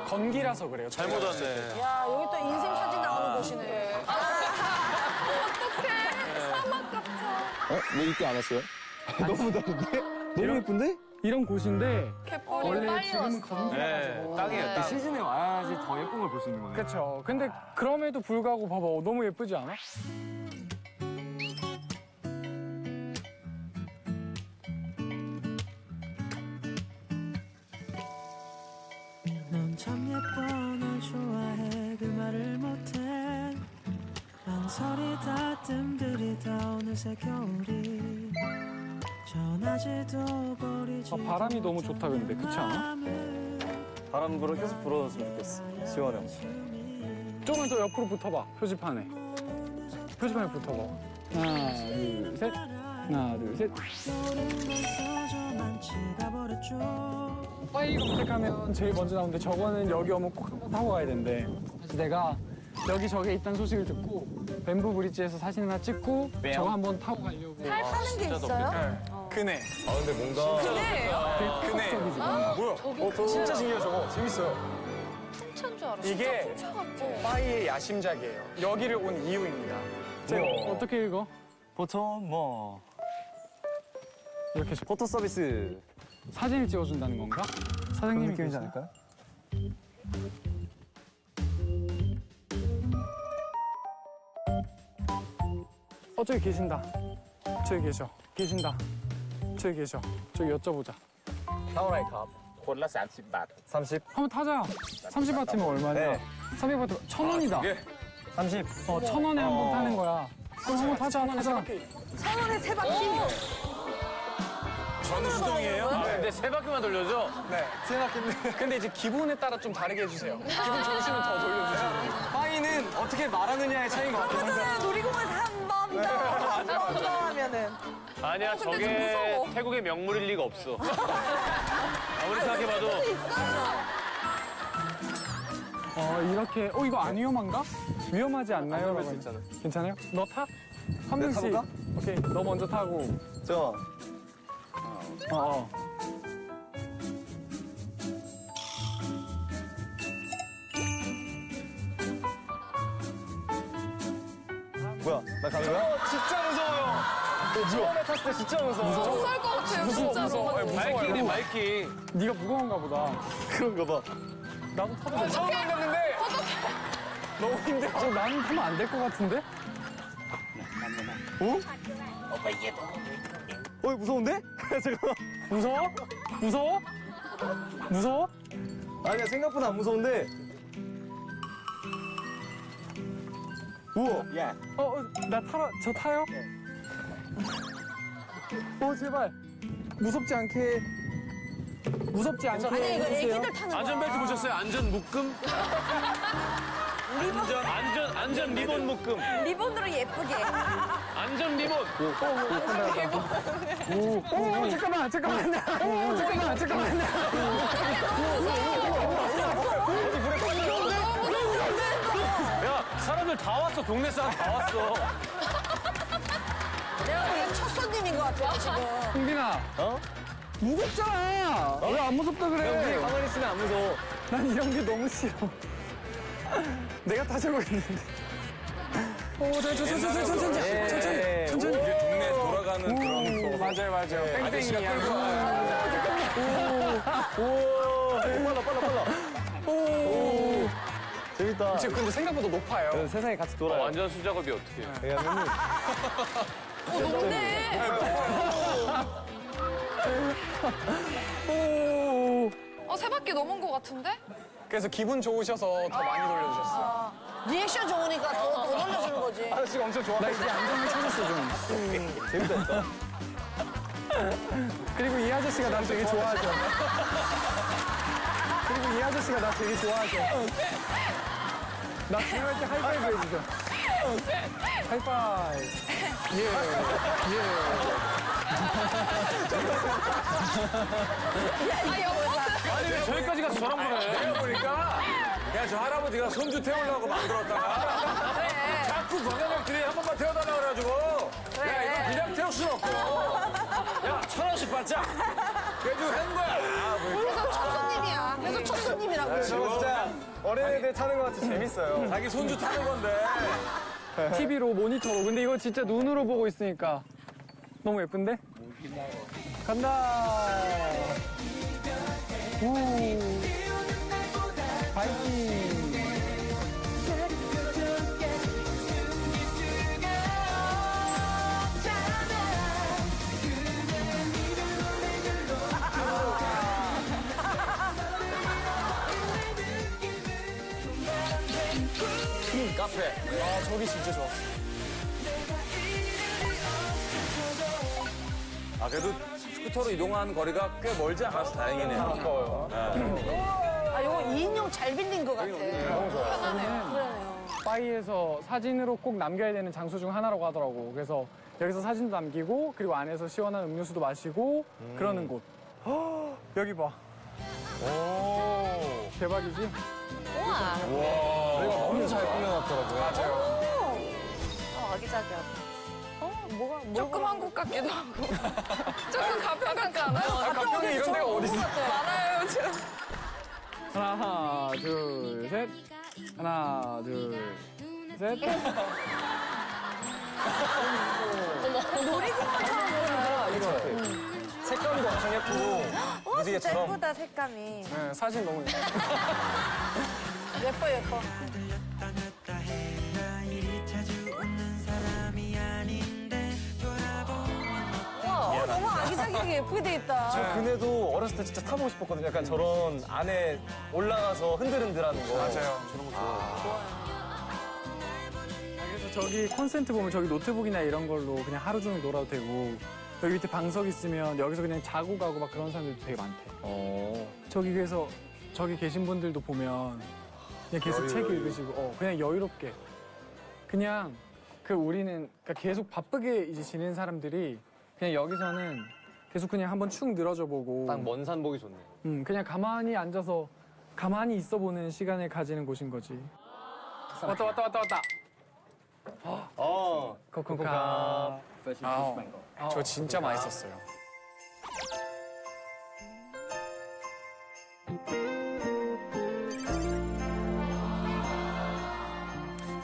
건기라서 그래요. 잘못 왔네. 야, 여기 또 인생 사진 나오는 곳이네. 아, 어떡해. 사막 같아. 왜 이때 안 왔어요? 너무 다른데? 너무 예쁜데? 이런 곳인데 원래 지금은 건기라가지고 땅이에요. 땅. 시즌에 와야지 더 예쁜 걸 볼 수 있는 거예요. 그렇죠. 근데 그럼에도 불구하고 봐봐, 너무 예쁘지 않아? 넌 참 예뻐, 널 좋아해, 그 말을 못해. 망설이다 뜸들이다 어느새 겨울이. 아, 바람이 너무 좋다 근데, 그렇지 않아? 바람 불어 계속 불어줬으면 좋겠어. 시원해. 조금만 더 옆으로 붙어봐, 표지판에. 표지판에 붙어봐. 하나, 둘, 셋. 하나, 둘, 셋. 파이 검색하면 제일 먼저 나오는데 저거는 여기 오면 꼭 타고 가야 된대. 그래서 내가 여기저기에 있다는 소식을 듣고 뱀부 브릿지에서 사진 하나 찍고 저거 한번 타고 가려고. 탈 타는 게 있어요? 그네. 아 근데 뭔가 그네예요? 그네. 뭐야? 진짜 신기해 저거. 재밌어요. 풍차인 줄 알았어. 이게 파이의 야심작이에요. 여기를 온 이유입니다. 제가 어떻게 읽어? 보통 뭐 이렇게 포토 서비스 사진을 찍어준다는 건가? 사장님이 느낌이지 않을까요? 저기 계신다. 저기 계셔. 계신다. 저기 계셔. 저기 여쭤보자. 타오라이 컵. 콜라 30바트. 30? 한번 타자. 30바트면 얼마냐? 네. 300바트 1,000원이다. 30. 1,000원에 한 번 타는 거야. 그럼 한번 타자. 1,000원에 세 바퀴. 저는 수동이에요. 아, 근데 세 바퀴만 돌려줘? 네. 세 바퀴인데. 근데 이제 기분에 따라 좀 다르게 해주세요. 기분 좋으시면 더 돌려주세요. 파이는 어떻게 말하느냐의 차이인 것 같아요. 그러잖아요. 놀이공원에서 한 번 더. 한 번 하면은. 아니야, 저게 태국의 명물일 리가 없어. 아무리 생각해봐도. 이렇게. 이거 안 위험한가? 위험하지 않나요? 위험할 수 있잖아. 괜찮아요? 너 타? 한 명씩. 오케이, 너 먼저 타고. 저. 뭐야, 나 가는 거야? 진짜 무서워요. 처음에 탔을 때 진짜 무서워. 무서울 것 같아요. 무서워, 진짜 무서워. 마이킹이네, 마이킹. 네가 무거운가 보다. 그런가 봐. 나도 타도 돼. 처음 만났는데 너무 힘들어. 나는 타면 안 될 것 같은데? 어? 오빠 이게 너무 무서운데? 잠깐만. 무서워? 무서워? 무서워? 아니야, 생각보다 안 무서운데. 우와. 야. 나 타라. 저 타요? 제발 무섭지 않게 해주세요. 안전벨트 보셨어요? 안전 묶음? 안전 리본 묶음. 리본으로 예쁘게. 안전 리본. 오 잠깐만. 야, 사람들 다 왔어. 동네 사람 다 왔어. 내가 첫 손님인 것 같아요, 지금. 홍빈아, 무겁잖아. 왜 안 무섭다 그래? 가만히 있으면 안 무서워. 난 이런 게 너무 싫어. 내가 다 적어 있는데. 천천히. 이게 동네 돌아가는 그런. 맞아요. 뺑뺑이가 끌고 와요. 빨라. 오. 재밌다. 지금 근데 생각보다 높아요. 세상에 같이 돌아요. 완전 수작업이 어떻게 해. 오, 높네. 오. 세 바퀴 넘은 것 같은데? 그래서 기분 좋으셔서 더 많이 돌려주셨어요. 리액션 좋으니까 더 돌려주는 거지. 아저씨가 엄청 좋아. 나 이제 안정을 찾았어, 좀. 재밌다. 그리고 이 아저씨가 날 되게 좋아하죠. 나 필요할 때 하이파이브 해주죠. 하이파이브. 아니 왜 저기까지 가서 저런 거래? 내가 보니까 야, 저 할아버지가 손주 태우려고 만들었다가 자꾸 관광객들이 한 번만 태워달라고 그래가지고 그래. 야 이거 그냥 태울 수는 없고 야 1,000원씩 받자. 그래가지고 한 거야. 그래서 첫 손님이야. 그래서 첫 손님이라고 그래서 진짜 어린애들 타는 거 같아. 재밌어요. 자기 손주 타는 건데 TV로 모니터로. 근데 이거 진짜 눈으로 보고 있으니까 너무 예쁜데? 간다. 오. 파이팅. 카페. 아, 저기 진짜 좋았어. 아, 그래도 스쿠터로 이동하는 거리가 꽤 멀지 않아서 다행이네요. 가까워요. 아, 이거 2인용 잘 빌린 것 같아. 너무 좋아요. 편하네요. 파이에서 사진으로 꼭 남겨야 되는 장소 중 하나라고 하더라고. 그래서 여기서 사진도 남기고, 그리고 안에서 시원한 음료수도 마시고, 그러는 곳. 허, 여기 봐. 오. 대박이지? 우와. 여기가 너무 잘 꾸며놨더라고요. 맞아요. 아, 아기자기하다. 조그만 곳 같기도 하고. 조금 가평 같지 않아요? 가평에 이런 데가 어디 있어? 많아요, 지금. 하나, 둘, 셋. 하나, 둘, 셋. 놀이공원처럼 보여요. 이거 색감도 엄청 예쁘고. 오, 진짜 예쁘다, 색감이. 네, 사진 너무 예뻐. 예뻐. 너무 아기자기하게 예쁘게 돼 있다. 저 그네도 어렸을 때 진짜 타보고 싶었거든요. 약간 저런 안에 올라가서 흔들흔들하는 거. 맞아요. 저런 거 좋아요. 그래서 저기 콘센트 보면 저기 노트북이나 이런 걸로 그냥 하루 종일 놀아도 되고 여기 밑에 방석 있으면 여기서 그냥 자고 가고 막 그런 사람들도 되게 많대. 저기 그래서 저기 계신 분들도 보면 그냥 계속 책 읽으시고 그냥 여유롭게 그냥 우리는 그러니까 계속 바쁘게 이제 지내는 사람들이 그냥 여기서는 계속 그냥 한번 축 늘어져 보고 딱 먼 산 보기 좋네. 그냥 가만히 앉아서 가만히 있어 보는 시간을 가지는 곳인 거지. 왔다. 코코카. 저 진짜 맛있었어요.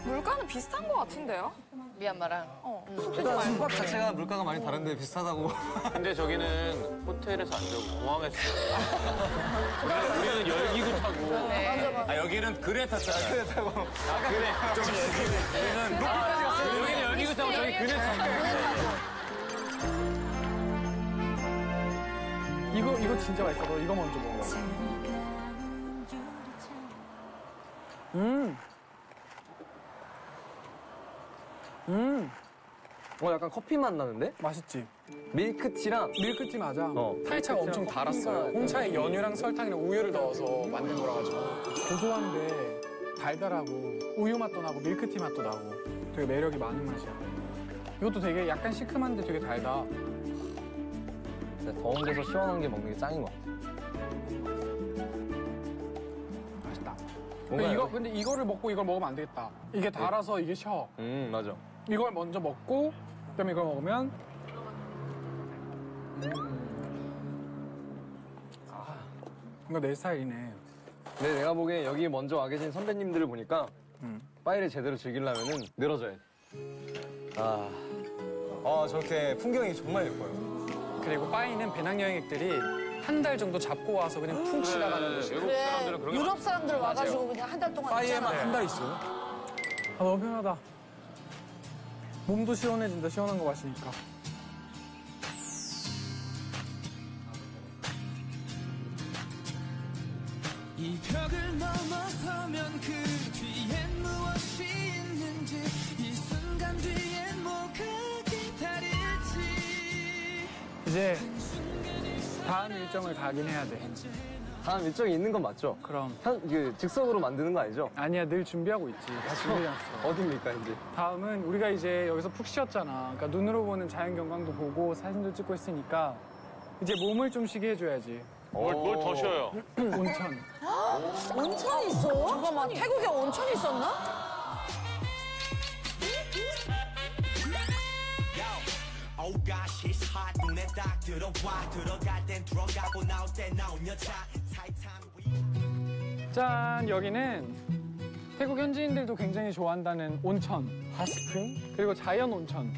물가는 비슷한 거 같은데요? 미얀마랑 숙박 자체가 물가가 많이 다른데 비슷하다고. 근데 저기는 호텔에서 안 자고 공항에서 우리는 열기구 타고. 네. 아 여기는 그래 탔잖아요. 여기는 로컬까지 갔어요. 여기는 열기구 타고 저기 그래 타고. 이거 진짜 맛있어. 너 이거 먼저 먹어. 약간 커피 맛 나는데? 맛있지? 밀크티 맞아. 타이차가 엄청 달았어요. 홍차에 연유랑 설탕이랑 우유를 넣어서 만든 거라 가지고 고소한데 달달하고 우유 맛도 나고 밀크티 맛도 나고 되게 매력이 많은 맛이야. 이것도 되게 약간 시큼한데 되게 달다. 진짜 더운 데서 시원한 게 먹는 게 짱인 것 같아. 맛있다. 근데 이거를 먹고 이걸 먹으면 안 되겠다. 이게 달아서 이게 셔. 맞아. 이걸 먼저 먹고 그다음에 이걸 먹으면 이거 내 스타일이네. 근데 내가 보기엔 여기 먼저 와 계신 선배님들을 보니까 빠이를 제대로 즐기려면은 늘어져야 돼. 저렇게 풍경이 정말 예뻐요. 그리고 빠이는 배낭여행객들이 한 달 정도 잡고 와서 그냥 푹 쉬다가는 곳이에요. 그래, 유럽 사람들 와가지고 그냥 한 달 동안 있잖아. 빠이에만 한 달 있어요. 아, 너무 편하다. 몸도 시원해진다, 시원한 거 마시니까. 이 벽을 넘어서면 그 뒤엔 무엇이 있는지 이 순간 뒤엔 뭐가 기다릴지 이제 다음 일정을 가긴 해야 돼. 다음 일정이 있는 건 맞죠? 그럼. 즉석으로 만드는 거 아니죠? 아니야, 늘 준비하고 있지. 다 준비해놨어. 어딥니까, 이제? 다음은 우리가 이제 여기서 푹 쉬었잖아. 그러니까 눈으로 보는 자연 경관도 보고 사진도 찍고 했으니까 이제 몸을 좀 쉬게 해줘야지. 뭘 더 쉬어요? 온천. 온천이 있어? 잠깐만, 태국에 온천이 있었나? Oh gosh, it's hot. 눈에 딱 들어와. 들어갈 땐 들어가고 나올 땐 나온 여자. 짠, 여기는 태국 현지인들도 굉장히 좋아한다는 온천. 핫스프링? 그리고 자연 온천.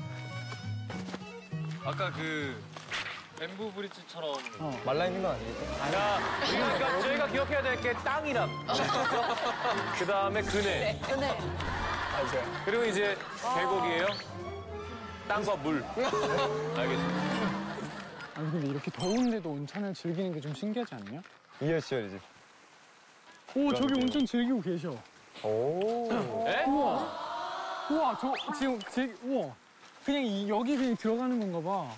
아까 그 뱀부 브릿지처럼 말라 있는 거 아니에요? 아니야. 저희가 기억해야 될 게 땅이랑 그 다음에 그네. 그네. 그리고 이제 계곡이에요. 땅과 물. 알겠습니다. 아니 근데 이렇게 더운데도 온천을 즐기는 게 좀 신기하지 않냐? 이해하시죠. 오, 저기 온천 즐기고 계셔. 오. 에? 우와. 우와, 저 지금 우와. 그냥 여기 그냥 들어가는 건가 봐.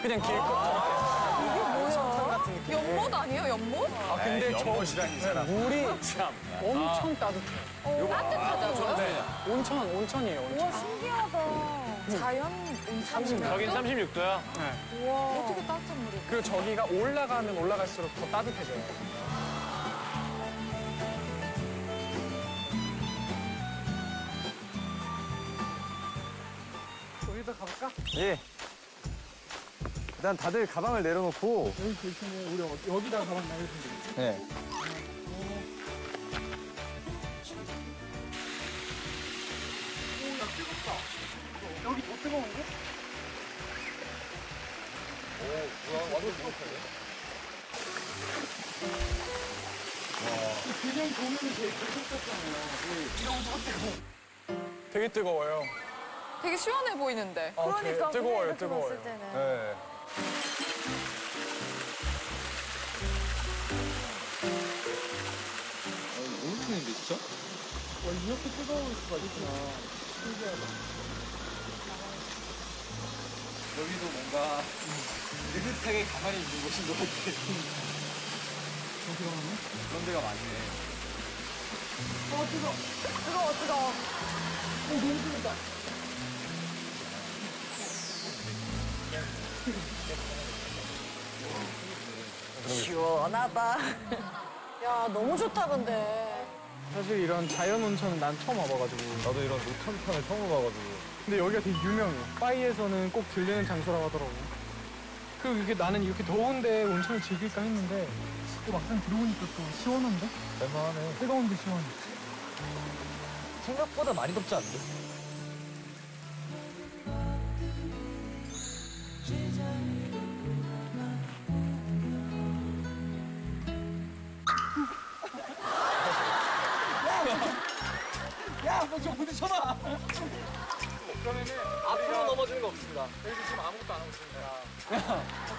그냥 길거. 이게 뭐야? 연못 아니에요, 연못? 아 근데 연못이라니 이 사람. 물이 참 엄청 따뜻해. 따뜻하다고요? 네. 온천이에요, 온천. 우와, 신기하다. 자연 온천이에요? 저긴 36도야. 네. 우와. 어떻게 따뜻한 물이. 그리고 저기가 올라가면 올라갈수록 더 따뜻해져요. 우리도 가볼까? 예. 일단 다들 가방을 내려놓고. 여기 계시면 우리 여기다 가방 내려주면 돼요. 네. 여기 더 뜨거운데? 오, 뭐야, 완전 뜨겁네. 그냥 보면 되게 뜨겁잖아요. 되게 뜨거워요. 되게 시원해 보이는데. 아, 그러니까. 뜨거워요, 뜨거워요. 네. 모르겠는데, 진짜? 와, 이렇게 뜨거울 수가 있구나. 신기하다. 여기도 뭔가 느긋하게 가만히 있는 곳인 것 같아. 저기 가면? 그런 데가 많네. 뜨거워. 뜨거워, 뜨거워. 너무 뜨겁다. 시원하다. 야, 너무 좋다, 근데. 사실 이런 자연 온천은 난 처음 와봐가지고. 나도 이런 노천탕을 처음 와봐가지고. 근데 여기가 되게 유명해. 빠이에서는 꼭 들리는 장소라고 하더라고요. 그리고 이게 나는 이렇게 더운데 온천을 즐길까 했는데 또 막상 들어오니까 또 시원한데? 얼마나 뜨거운데 시원해. 생각보다 많이 덥지 않니? 야! 너 좀 부딪혀라! 그러면은 앞으로 넘어지는 거 없습니다. 여기서 지금 아무것도 안 하고 있습니다.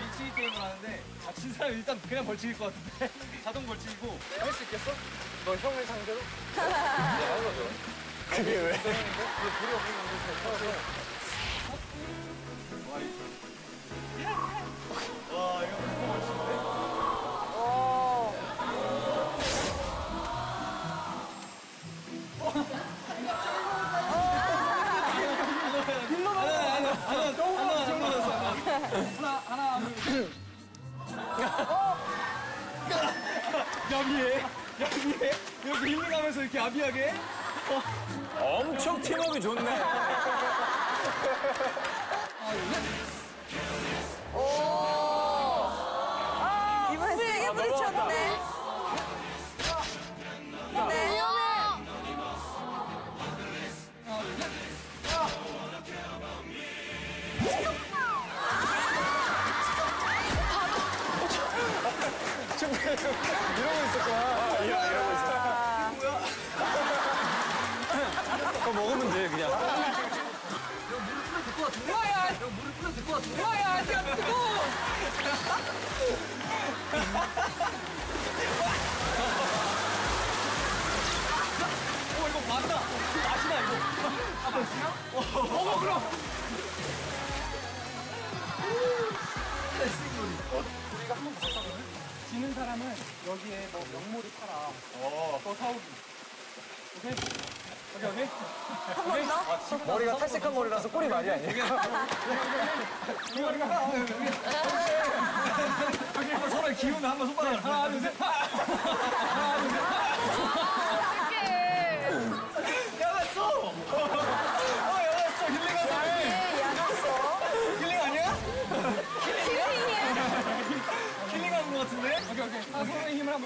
미치기 게임을 하는데 다친 사람 일단 그냥 벌칙일 것 같은데 자동 벌칙이고. 할 수 있겠어? 너 형을 상대로? 내가 한 거죠. 그게 왜? 그게 불이 없는 건데. 와, 이거 무슨 벌칙인데? 하나, 둘. 야비해. 이렇게 힐링하면서 이렇게 야비하게. 엄청 팀워크 좋네. 오. 아, 이번에 세게 부딪혔네. 네, 위험해. 이러고 있을 거야. 이러고 있어. 뭐야? 그거 먹으면 돼, 그냥. 뭐야? 물을 뿌려 될 것 같은데? 뭐야? 진짜 뜨거워. 어, 이거 맞다. 맛이다, 이거. 아, 맛이야? 먹어, 그럼. 우리가 한번 봤다면 지는 사람은 여기에 뭐 명물이 팔아. 또 사오기. 오케이? 오케이, 오케이? 오케이? 머리가 탈색한 머리라서 꼬리 말이 아니야. 이 머리가 하나, 오케이. 오케이. 서로 기운을 한번 손바닥으로. 하나, 둘, 셋. 하나, 둘, 셋. 야, 맞어! 같은데? 오케이, 오케이. 손에 힘을 한번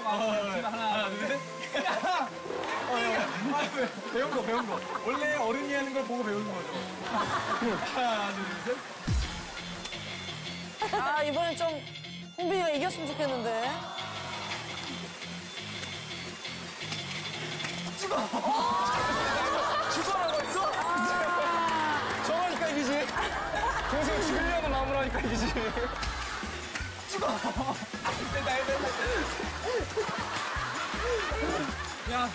하나, 둘, 셋. 배운 거, 배운 거. 원래 어른이 하는 걸 보고 배우는 거죠. 하나, 둘, 셋. 아, 이번엔 좀 홍빈이가 이겼으면 좋겠는데. 죽어! 죽어라고 했어? 저러니까 이기지. 동생 죽으려고 나무라니까 이기지. 야,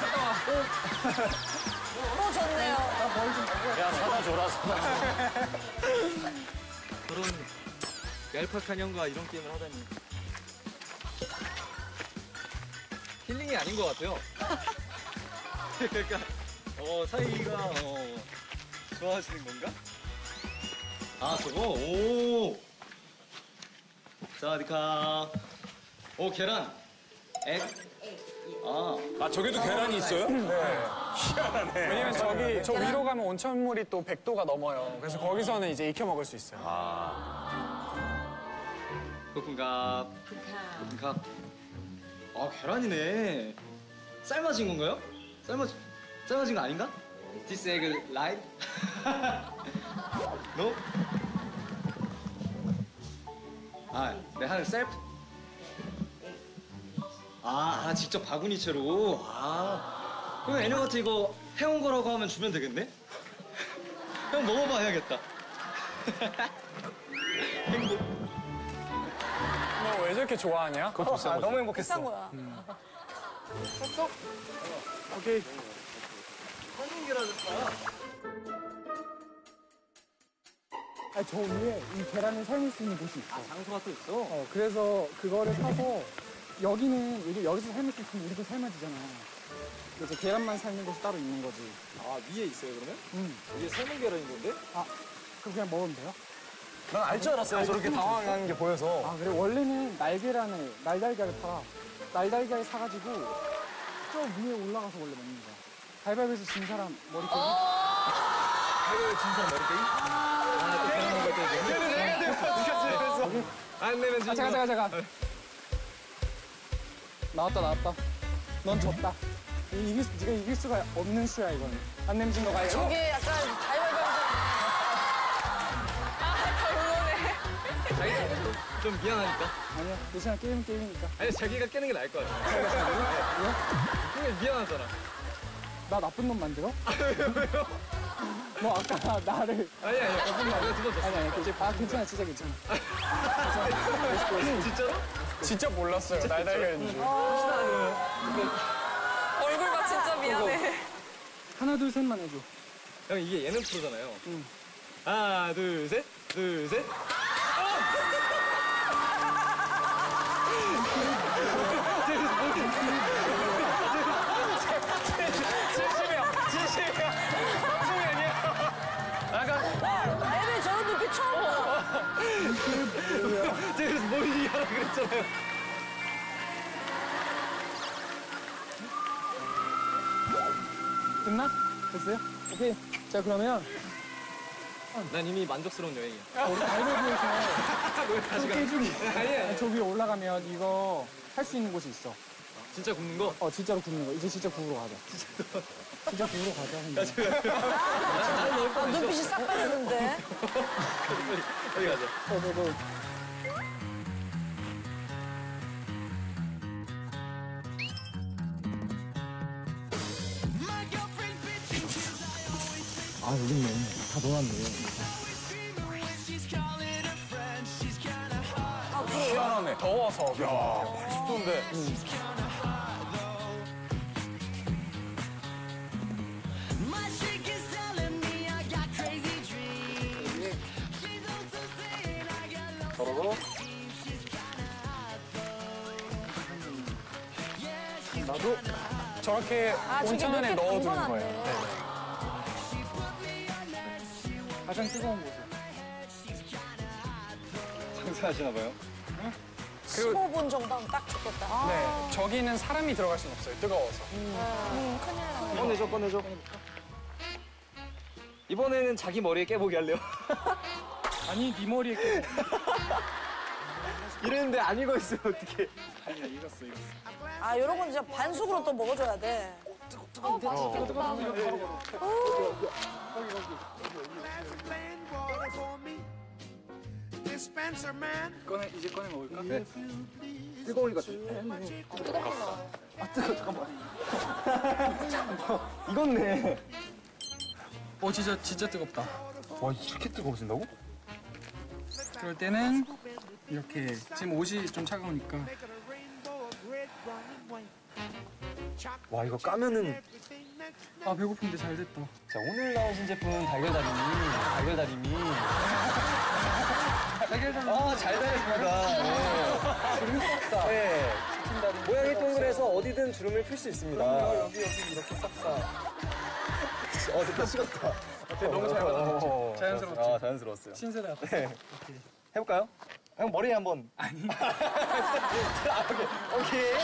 갔다 와. 오, 좋네요. 나 머리 좀 먹어. 야, 사다 줘라, 사다. 그런 얄팍한 형과 이런 게임을 하다니. 힐링이 아닌 것 같아요. 그러니까, 사이가, 좋아하시는 건가? 아, 저거? 오! 사와디카. 오, 계란. 액. 아, 저기도 계란이 있어요? 네. 희한하네. 왜냐면 저기, 저 위로 가면 온천물이 또 100도가 넘어요. 그래서 거기서는 이제 익혀 먹을 수 있어요. 볶음갑. 볶음갑. 아, 계란이네. 삶아진 건가요? 삶아진 거 아닌가? This egg live? No? 아, 네, 하는 셀프? 아, 직접 바구니 채로. 아, 그럼 애녀 같은 이거 해온 거라고 하면 주면 되겠네? 형 먹어봐야겠다. 행복. 너 왜 저렇게 좋아하냐? 그것도 비싼 거지. 너무 행복했어. 비싼 거야. 됐어? 오케이. 하는 게라졌다. 아, 저 위에 이 계란을 삶을 수 있는 곳이 있어. 아, 장소가 또 있어? 그래서 그거를 사서 여기는, 여기서 삶을 수 있으면 우리도 삶아지잖아. 그래서 계란만 삶는 곳이 따로 있는 거지. 아, 위에 있어요, 그러면? 응. 이게 삶은 계란인 건데? 아, 그럼 그냥 먹으면 돼요? 난 알 줄 알았어요, 저렇게 당황하는 게 보여서. 아, 그래? 원래는 날달걀을 팔아. 날달걀 사가지고 저 위에 올라가서 원래 먹는 거야. 가위바위보에서 진 사람 머리 깨기? 가위바위보에서 진 사람 머리 깨기? 안 내면 진짜. 잠깐. 나왔다. 넌 졌다. 네가 이길 수가 없는 수야, 이건. 안 내면 진거 가요. 저게 약간 자유발전. 아, 별로네. 자기 좀 미안하니까. 아니야, 괜찮아. 게임은 게임이니까. 아니, 자기가 깨는 게 나을 것 같아. 그게 미안하잖아. 나 나쁜 놈 만들어? 아, 왜요? 너 아까 나를. 아니야, 나쁜 놈 내가 두번 아니야, 괜찮아, 진짜 괜찮아. 진짜로? 진짜 몰랐어요, 날달걀인 줄. 얼굴만 진짜 미안해. 하나, 둘, 셋만 해줘. 형, 이게 예능 프로잖아요. 응. 하나, 둘, 셋, 둘, 셋. 애들 저런 눈빛 처음 봐. 그래서 뭘 얘기하라고 그랬잖아요. 끝나? 됐어요? 오케이. 자, 그러면. 난 이미 만족스러운 여행이야. 우리 가위바위보에서 깨죽이. 아니야. 저 위에 올라가면 이거 할 수 있는 곳이 있어. 진짜 굽는 거? 진짜로 굽는 거. 이제 진짜 구우러 가자. 진짜 구우러 가자. 눈빛이 싹 빠졌는데. 빨리 가자. 아, 여기 있네. 다 넣어놨네. 시원하네. 더워서. 야, 80도인데. 저러고. 나도 저렇게 온천 안에 넣어두는 거예요. 네. 가장 뜨거운 곳에. 장사하시나봐요. 응? 15분 정도면 딱 좋겠다. 아 네, 저기는 사람이 들어갈 수는 없어요. 뜨거워서. 큰일 나네. 꺼내줘. 이번에는 자기 머리에 깨보기 할래요? 아니, 네 머리에 깨보기. 이랬는데 안 익어있으면 어떡해. 아니야, 익었어. 아, 요런 건 진짜 반숙으로 또 먹어줘야 돼. 뜨거운데? 바로. 이제 꺼내 먹을까? 네. 뜨거운 것 같아. 뜨겁다. 아, 뜨거워. 잠깐만. 익었네. 어, 진짜 뜨겁다. 와, 이렇게 뜨거워진다고? 그럴 때는 이렇게. 지금 옷이 좀 차가우니까. 와, 이거 까면은. 아, 배고픈데 잘 됐다. 자, 오늘 나온 신제품은 달걀다리미. 달걀다리미. 아, 잘 달렸습니다. 주름 싹싸. 네. 모양이 동그래서 어디든 주름을 필 수 있습니다. 그럼요, 여기 이렇게 싹싸. 어, 됐다, 식었다. 어때? 너무 잘 받아줬지? 자연스러웠지? 아, 자연스러웠어요. 신세대 같아. 네. 오케이. 해볼까요? 형, 머리에 한 번. 아니. 오케이.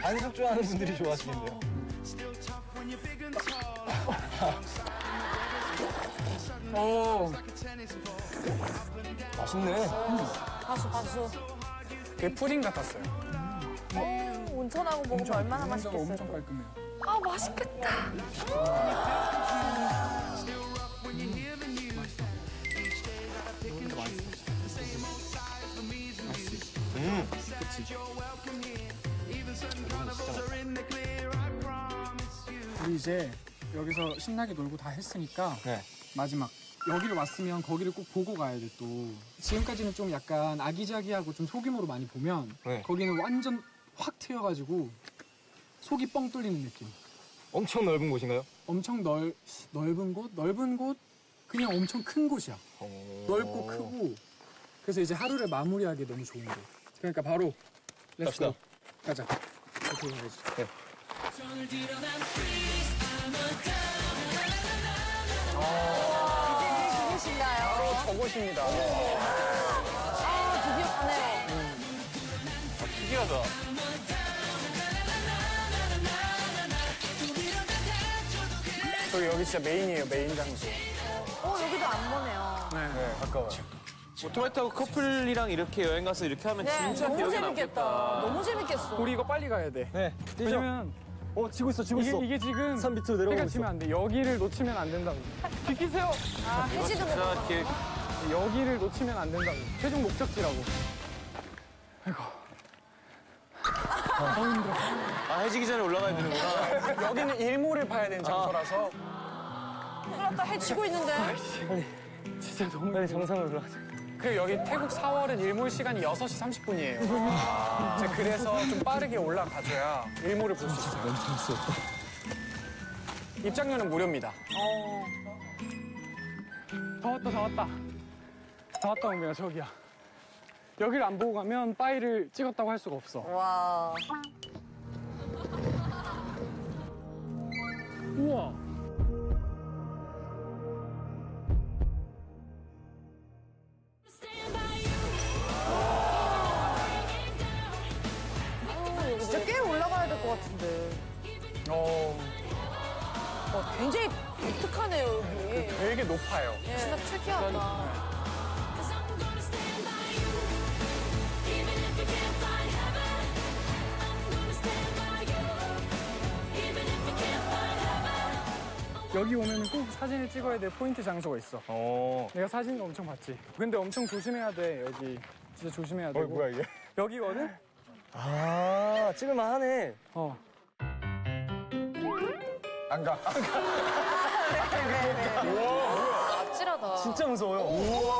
반숙 좋아하는 분들이 좋아하시겠네요. 오. 맛있네. 바수. 되게 푸딩 같았어요. 오, 온천하고 먹으면 얼마나 맛있겠어요. 엄청 깔끔해요. 아, 맛있겠다. 맛있어. 그치? 우리 이제 여기서 신나게 놀고 다 했으니까 네. 마지막 여기를 왔으면 거기를 꼭 보고 가야 돼. 또 지금까지는 좀 약간 아기자기하고 좀 소규모로 많이 보면 네. 거기는 완전 확 트여가지고 속이 뻥 뚫리는 느낌. 엄청 넓은 곳인가요? 엄청 넓은 곳 그냥 엄청 큰 곳이야. 넓고 크고. 그래서 이제 하루를 마무리하기 너무 좋은 곳. 그러니까 바로 렛츠고 가자. 오케이, 네. 이게 누구신가요? 바로 저곳입니다. 아, 드디어 가네. 아, 특이하다. 저기 여기 진짜 메인이에요, 메인 장소. 어, 여기도 안 보네요. 네, 가까워요. 오토바이 타고 커플이랑 이렇게 여행 가서 이렇게 하면 네, 진짜 기억이 남겠다. 너무 재밌겠어. 우리 이거 빨리 가야 돼. 네. 왜냐면 지고 있어. 이게 지금 3 밑으로 내려오고 있어. 치면 안 돼. 여기를 놓치면 안 된다고. 비키세요. 아, 해지도 못해. 여기를 놓치면 안 된다고. 최종 목적지라고. 아이고. 아, 너무 힘들어. 아, 해지기 전에 올라가야 되는구나. 여기는 일몰을 봐야 되는 장소라서. 그렇다, 해지고 있는데. 아니, 진짜 너무 빨리 정상으로 올라가자. 그리고 여기 태국 4월은 일몰 시간이 6시 30분이에요. 아 그래서 좀 빠르게 올라가줘야 일몰을 볼 수 있어요. 입장료는 무료입니다. 다 왔다 홍빈아, 저기야. 여기를 안 보고 가면 빠이를 찍었다고 할 수가 없어. 와. 우와. 같은데. 와, 굉장히 독특하네요, 여기. 되게 높아요. 예. 진짜 특이하다. 네. 여기 오면 꼭 사진을 찍어야 될 포인트 장소가 있어. 내가 사진 엄청 봤지. 근데 엄청 조심해야 돼, 여기. 진짜 조심해야 되고. 뭐야, 이게? 여기 거는 아, 찍을만 하네. 어. 안 가. 안 가. 네. 우와, 뭐야. 아찔하다. 진짜 무서워요. 우와.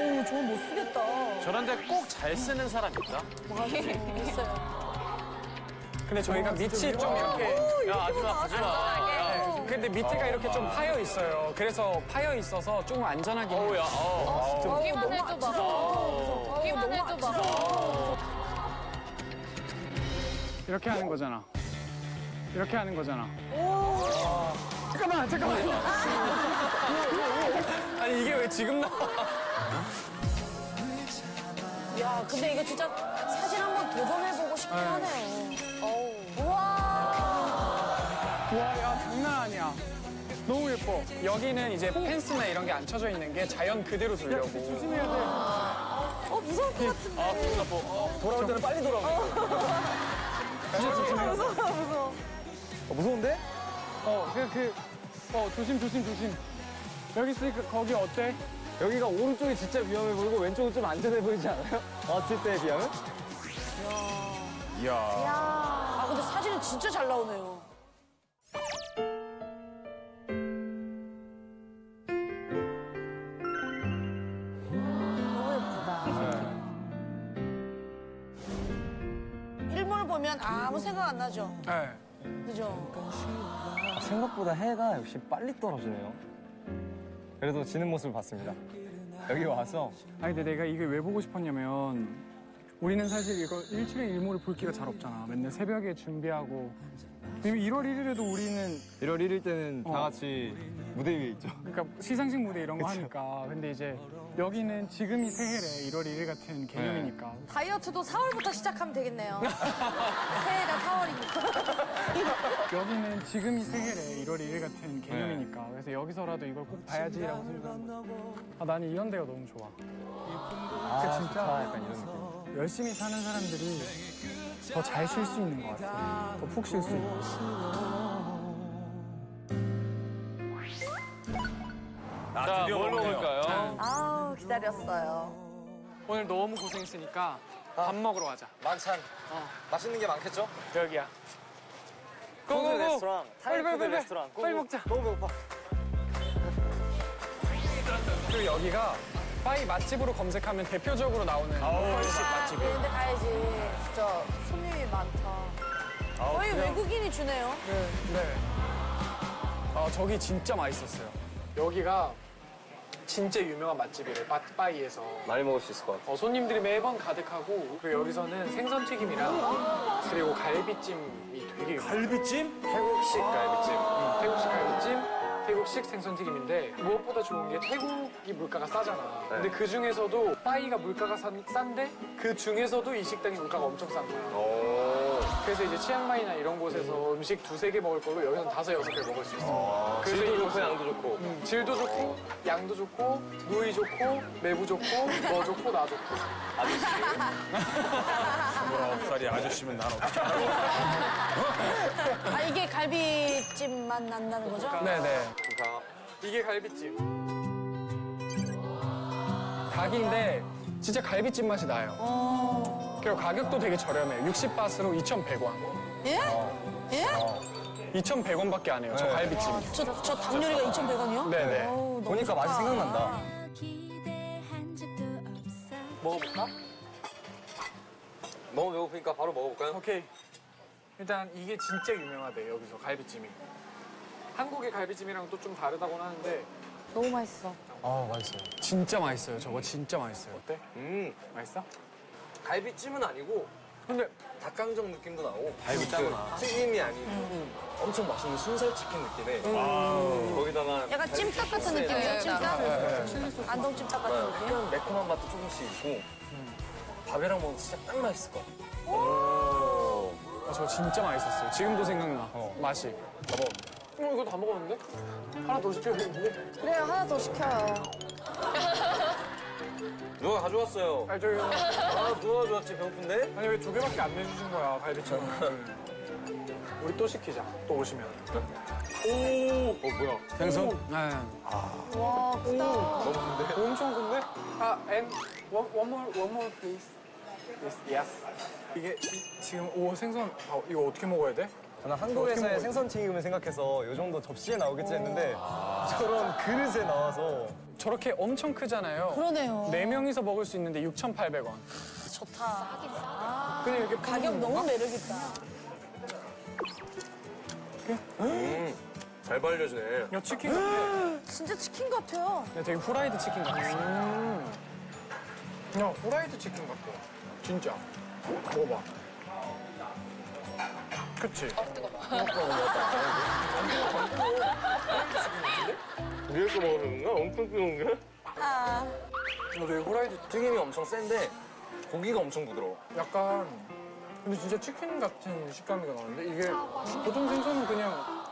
오, 저건 못 쓰겠다. 저런데 꼭 잘 쓰는 사람 있다? 와, 있어요. 근데 저희가 밑이 좀 이렇게 야 아줌마 가지마. 근데 밑에가 이렇게 좀 파여 있어요. 그래서 파여 있어서 조금 안전하긴 해요. 보기만 해도 봐. 보기만 해도 봐. 이렇게 하는 거잖아. 이렇게 하는 거잖아. 잠깐만 잠깐만. 아니 이게 왜 지금 나와? 야 근데 이거 진짜 사실 한번 도전해보고 싶긴 하네요. 우와, 야, 장난 아니야. 너무 예뻐. 여기는 이제 펜스나 이런 게 안 쳐져 있는 게 자연 그대로 돌려고. 조심해야 돼. 무서울 것 같은데. 아, 무섭다, 뭐. 돌아올 때는 빨리 돌아오고. 무서워. 무서운데? 그냥 조심. 여기 있으니까 거기 어때? 여기가 오른쪽이 진짜 위험해 보이고 왼쪽은 좀 안전해 보이지 않아요? 왔을 때에 비하면? 이야. 아, 근데 사진은 진짜 잘 나오네요. 너무 예쁘다. 일몰 보면 아무 생각 안 나죠? 네. 그죠? 생각보다 해가 역시 빨리 떨어지네요. 그래도 지는 모습을 봤습니다. 여기 와서. 아니, 근데 내가 이게 왜 보고 싶었냐면 우리는 사실 이거 일출의 일몰을 볼 기가 잘 없잖아. 맨날 새벽에 준비하고. 왜냐면 1월 1일에도 우리는 1월 1일 때는 다 같이 무대 위에 있죠. 그러니까 시상식 무대 이런 거 하니까. 근데 이제 여기는 지금이 새해래. 1월 1일 같은 개념이니까. 네. 다이어트도 4월부터 시작하면 되겠네요. 새해가 4월이니까. 여기는 지금이 새해래. 1월 1일 같은 개념이니까. 그래서 여기서라도 이걸 꼭 봐야지라고 생각한 거예요. 아, 나는 이런 데가 너무 좋아. 그러니까 진짜 좋다. 약간 이런 느낌. 열심히 사는 사람들이 더 잘 쉴 수 있는 것 같아요. 더 푹 쉴 수 있는 것 같아요. 자, 뭘 먹을까요? 아우, 기다렸어요. 오늘 너무 고생했으니까 밥 먹으러 가자. 만찬. 맛있는 게 많겠죠? 여기야. 고고고! 레스토랑. 타이푸드 레스토랑. 빨리 먹자. 너무 배고파. 그리고 여기가 파이 맛집으로 검색하면 대표적으로 나오는 펄식 맛집이에요. 근데 가야지. 진짜 손님이 많다. 거의 그냥 외국인이 주네요. 네. 아, 저기 진짜 맛있었어요. 여기가 진짜 유명한 맛집이래요. 빠이에서. 많이 먹을 수 있을 것 같아요. 손님들이 매번 가득하고. 그리고 여기서는 생선튀김이랑 그리고 갈비찜이 되게 유명해요. 갈비찜? 태국식 갈비찜. 태국식 갈비찜. 태국식 생선튀김인데 무엇보다 좋은 게 태국이 물가가 싸잖아. 네. 근데 그 중에서도 빠이가 물가가 싼데 그 중에서도 이 식당이 물가가 엄청 싼 거야. 그래서 이제 치앙마이나 이런 곳에서 음식 2, 3개 먹을 걸로 여기서는 5, 6개 먹을 수 있어. 질도 좋고 양도 좋고. 질도 좋고 양도 좋고 무이 좋고 매부 좋고 너 좋고 나 좋고. 아저씨. 29살이 아저씨면 난 어떻게 알아? 아, 이게 갈비찜 맛 난다는 거죠? 네네. 이게 갈비찜. 닭인데 진짜 갈비찜 맛이 나요. 그리고 가격도 되게 저렴해요. 60바트로 2,100원. 예? 예? 2,100원밖에 안 해요. 저 갈비찜. 와, 저 닭 요리가 2,100원이요? 네네. 오, 보니까 좋다. 맛이 생각난다. 먹어볼까? 너무 배고프니까 바로 먹어볼까요? 오케이. 일단 이게 진짜 유명하대, 여기서 갈비찜이. 한국의 갈비찜이랑 또 좀 다르다고는 하는데 너무 맛있어. 아, 맛있어요. 진짜 맛있어요. 저거 진짜 맛있어요. 어때? 맛있어? 갈비찜은 아니고 근데 닭강정 느낌도 나고 갈비찜은 튀김이 아니고 엄청 맛있는 순살치킨 느낌에 거기다가 약간 찜닭 같은 느낌이에요. 찜닭? 안동찜닭 같은 느낌? 약간 매콤한 맛도 조금씩 있고 밥이랑 먹으면 진짜 딱 맛있을 것 같아요. 저 진짜 맛있었어요. 지금도 생각나. 맛이. 봐봐. 이거 다 먹었는데? 하나 더 시켜야겠는데? 그래요, 하나 더 시켜요. 누가 가져왔어요? 아니, 저기. 아, 누가 가져왔지? 배고픈데? 아니, 왜 2개밖에 안 내주신 거야, 갈비찜. 우리 또 시키자, 또 오시면. 오! 어, 뭐야? 생선? 네. 아. 와, 크다. 너무 큰데? 엄청 큰데? 아, and one more please. Yes. 이게 지금, 오, 생선. 아, 이거 어떻게 먹어야 돼? 저는 한국에서의 생선 튀김을 생각해서 이 정도 접시에 나오겠지 했는데 저런 그릇에 나와서 저렇게 엄청 크잖아요. 그러네요. 4명이서 먹을 수 있는데 6,800원. 좋다. 싸긴 싸다. 그냥 이렇게 가격 너무 매력있다. 잘 발려지네. 야, 치킨 같아. 진짜 치킨 같아요. 야, 되게 후라이드 치킨 같았어. 야, 후라이드 치킨 같아. 진짜. 먹어봐. 그치? 아, 뜨거워. 위에서 먹는 건가? 엄청 뜨거운 게? 아. 되게 후라이드 튀김이 엄청 센데 고기가 엄청 부드러워. 약간 근데 진짜 치킨 같은 식감이 나는데 이게 보통 생선은 그냥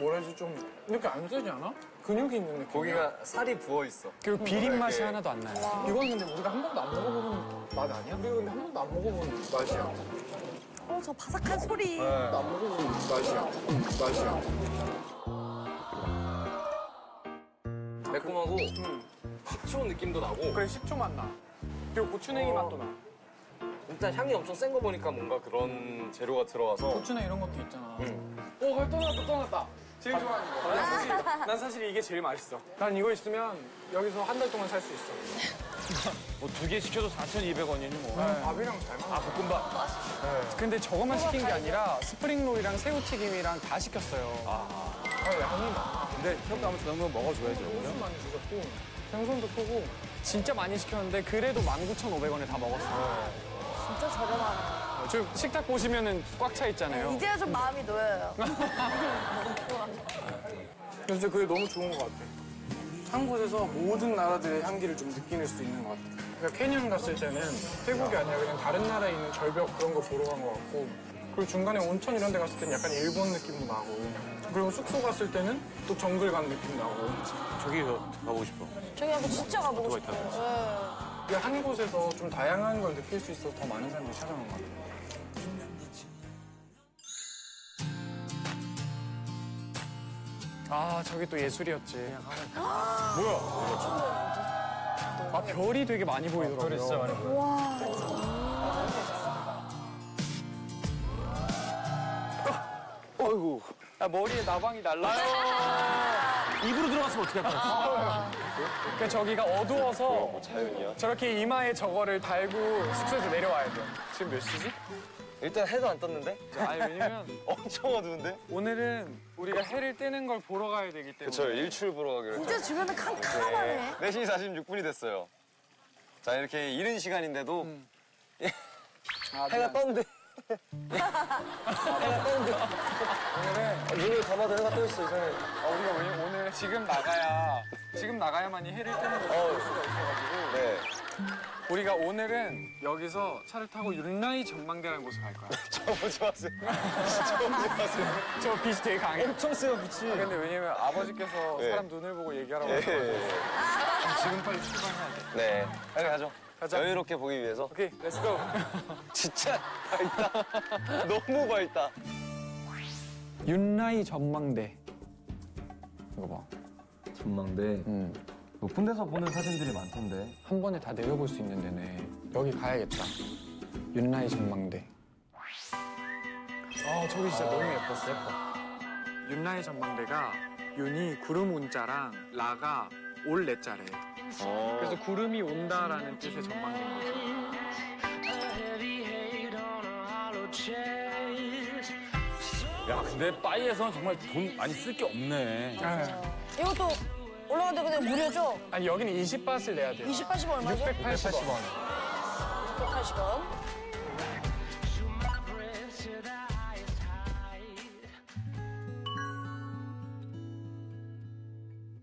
뭐라 해야지 좀 이렇게 안 세지 않아? 근육이 있는 느낌. 고기가 살이 부어있어. 그리고 비린 맛이 하나도 안 나요. 와. 이건 근데 우리가 한 번도 안 먹어보는 맛 아니야? 우리가 근데 한 번도 안 먹어보는 맛이야. 어, 저 바삭한 소리. 네. 안 먹어보는 맛이야. 맛이야. 매콤하고 식초 느낌도 나고. 그래, 식초 맛 나. 그리고 고추냉이 맛도 나. 일단 향이 엄청 센 거 보니까 뭔가 그런 재료가 들어와서 고추나 이런 것도 있잖아. 오, 그걸 또 나왔다. 제일 좋아하는 거. 난 사실 이게 제일 맛있어. 난 이거 있으면 여기서 한 달 동안 살 수 있어. 뭐 2개 시켜도 4,200원이니 뭐. 네. 밥이랑 잘 먹어. 아, 볶음밥. 맛있어. 네. 근데 저것만 시킨 게 아니라 스프링롤이랑 새우튀김이랑 다 시켰어요. 아, 양이 많아. 근데 형도 아무튼 너무 먹어줘야죠. 너무 많이 주셨고 생선도 크고 진짜 많이 시켰는데 그래도 19,500원에 다 먹었어요. 네. 진짜 저렴하네. 저 식탁 보시면은 꽉 차 있잖아요. 이제야 좀 마음이 놓여요. 진짜 그게 너무 좋은 것 같아. 한 곳에서 모든 나라들의 향기를 좀 느낄 수 있는 것 같아. 그러니까 캐년 갔을 때는 태국이 아니라 그냥 다른 나라에 있는 절벽 그런 거 보러 간 것 같고, 그리고 중간에 온천 이런 데 갔을 때는 약간 일본 느낌도 나고, 그리고 숙소 갔을 때는 또 정글 간 느낌 나고. 저기 가보고 싶어. 저기 한번 진짜 가보고 싶어. 한 곳에서 좀 다양한 걸 느낄 수 있어서 더 많은 사람들이 찾아온 것 같아요. 아, 저게 또 예술이었지. 뭐야? 아, 별이 되게 많이 보이더라고요. 별이 진짜 많이 보여요. 어이구. 야, 머리에 나방이 날라요. 입으로 들어갔으면 어떻게 할까요? 그 저기가 어두워서 자연이야. 저렇게 이마에 저거를 달고 숙소에서 내려와야 돼요. 지금 몇 시지? 일단 해도 안 떴는데? 아니, 왜냐면 엄청 어두운데? 오늘은 우리가 해를 뜨는 걸 보러 가야 되기 때문에. 그렇죠, 일출 보러 가기로. 진짜 주변에 캄캄하네. 4시 46분이 됐어요. 자, 이렇게 이른 시간인데도 해가 떴는데. 해가 떴는데. 오늘은 눈을 감아도 해가 떠 있어, 이상해. 우리가 오늘 지금 나가야만이 해를 뜨는 걸 볼 수가 있어가지고. 네. 우리가 오늘은 여기서 차를 타고 윷나이 전망대라는 곳을 갈 거야. 저 보지 마세요. 저 빛이 되게 강해. 엄청 세요, 빛이. 아, 근데 왜냐면 아버지께서 사람 눈을 보고 얘기하라고 하셔가지고. 지금 빨리 출발해야 돼. 네. 빨리 가죠. 가자. 여유롭게 보기 위해서. 오케이, 렛츠고. 진짜 밝다. 너무 밝다. 윷나이 전망대. 이거 봐. 전망대. 높은 데서 보는 사진들이 많던데. 한 번에 다 내려볼 수 있는 데네. 여기 가야겠다. 윷나이 전망대. 아, 저기 진짜 너무 예뻤어. 예뻐. 윷나이 전망대가 윤이 구름 온자랑 라가 올 내자래. 그래서 구름이 온다라는 뜻의 전망대인 거죠. 야, 근데 빠이에서는 정말 돈 많이 쓸 게 없네. 이것도 올라가는데 그냥 무료죠? 아니, 여기는 20바트를 내야 돼요. 20바트면 얼마죠? 680원.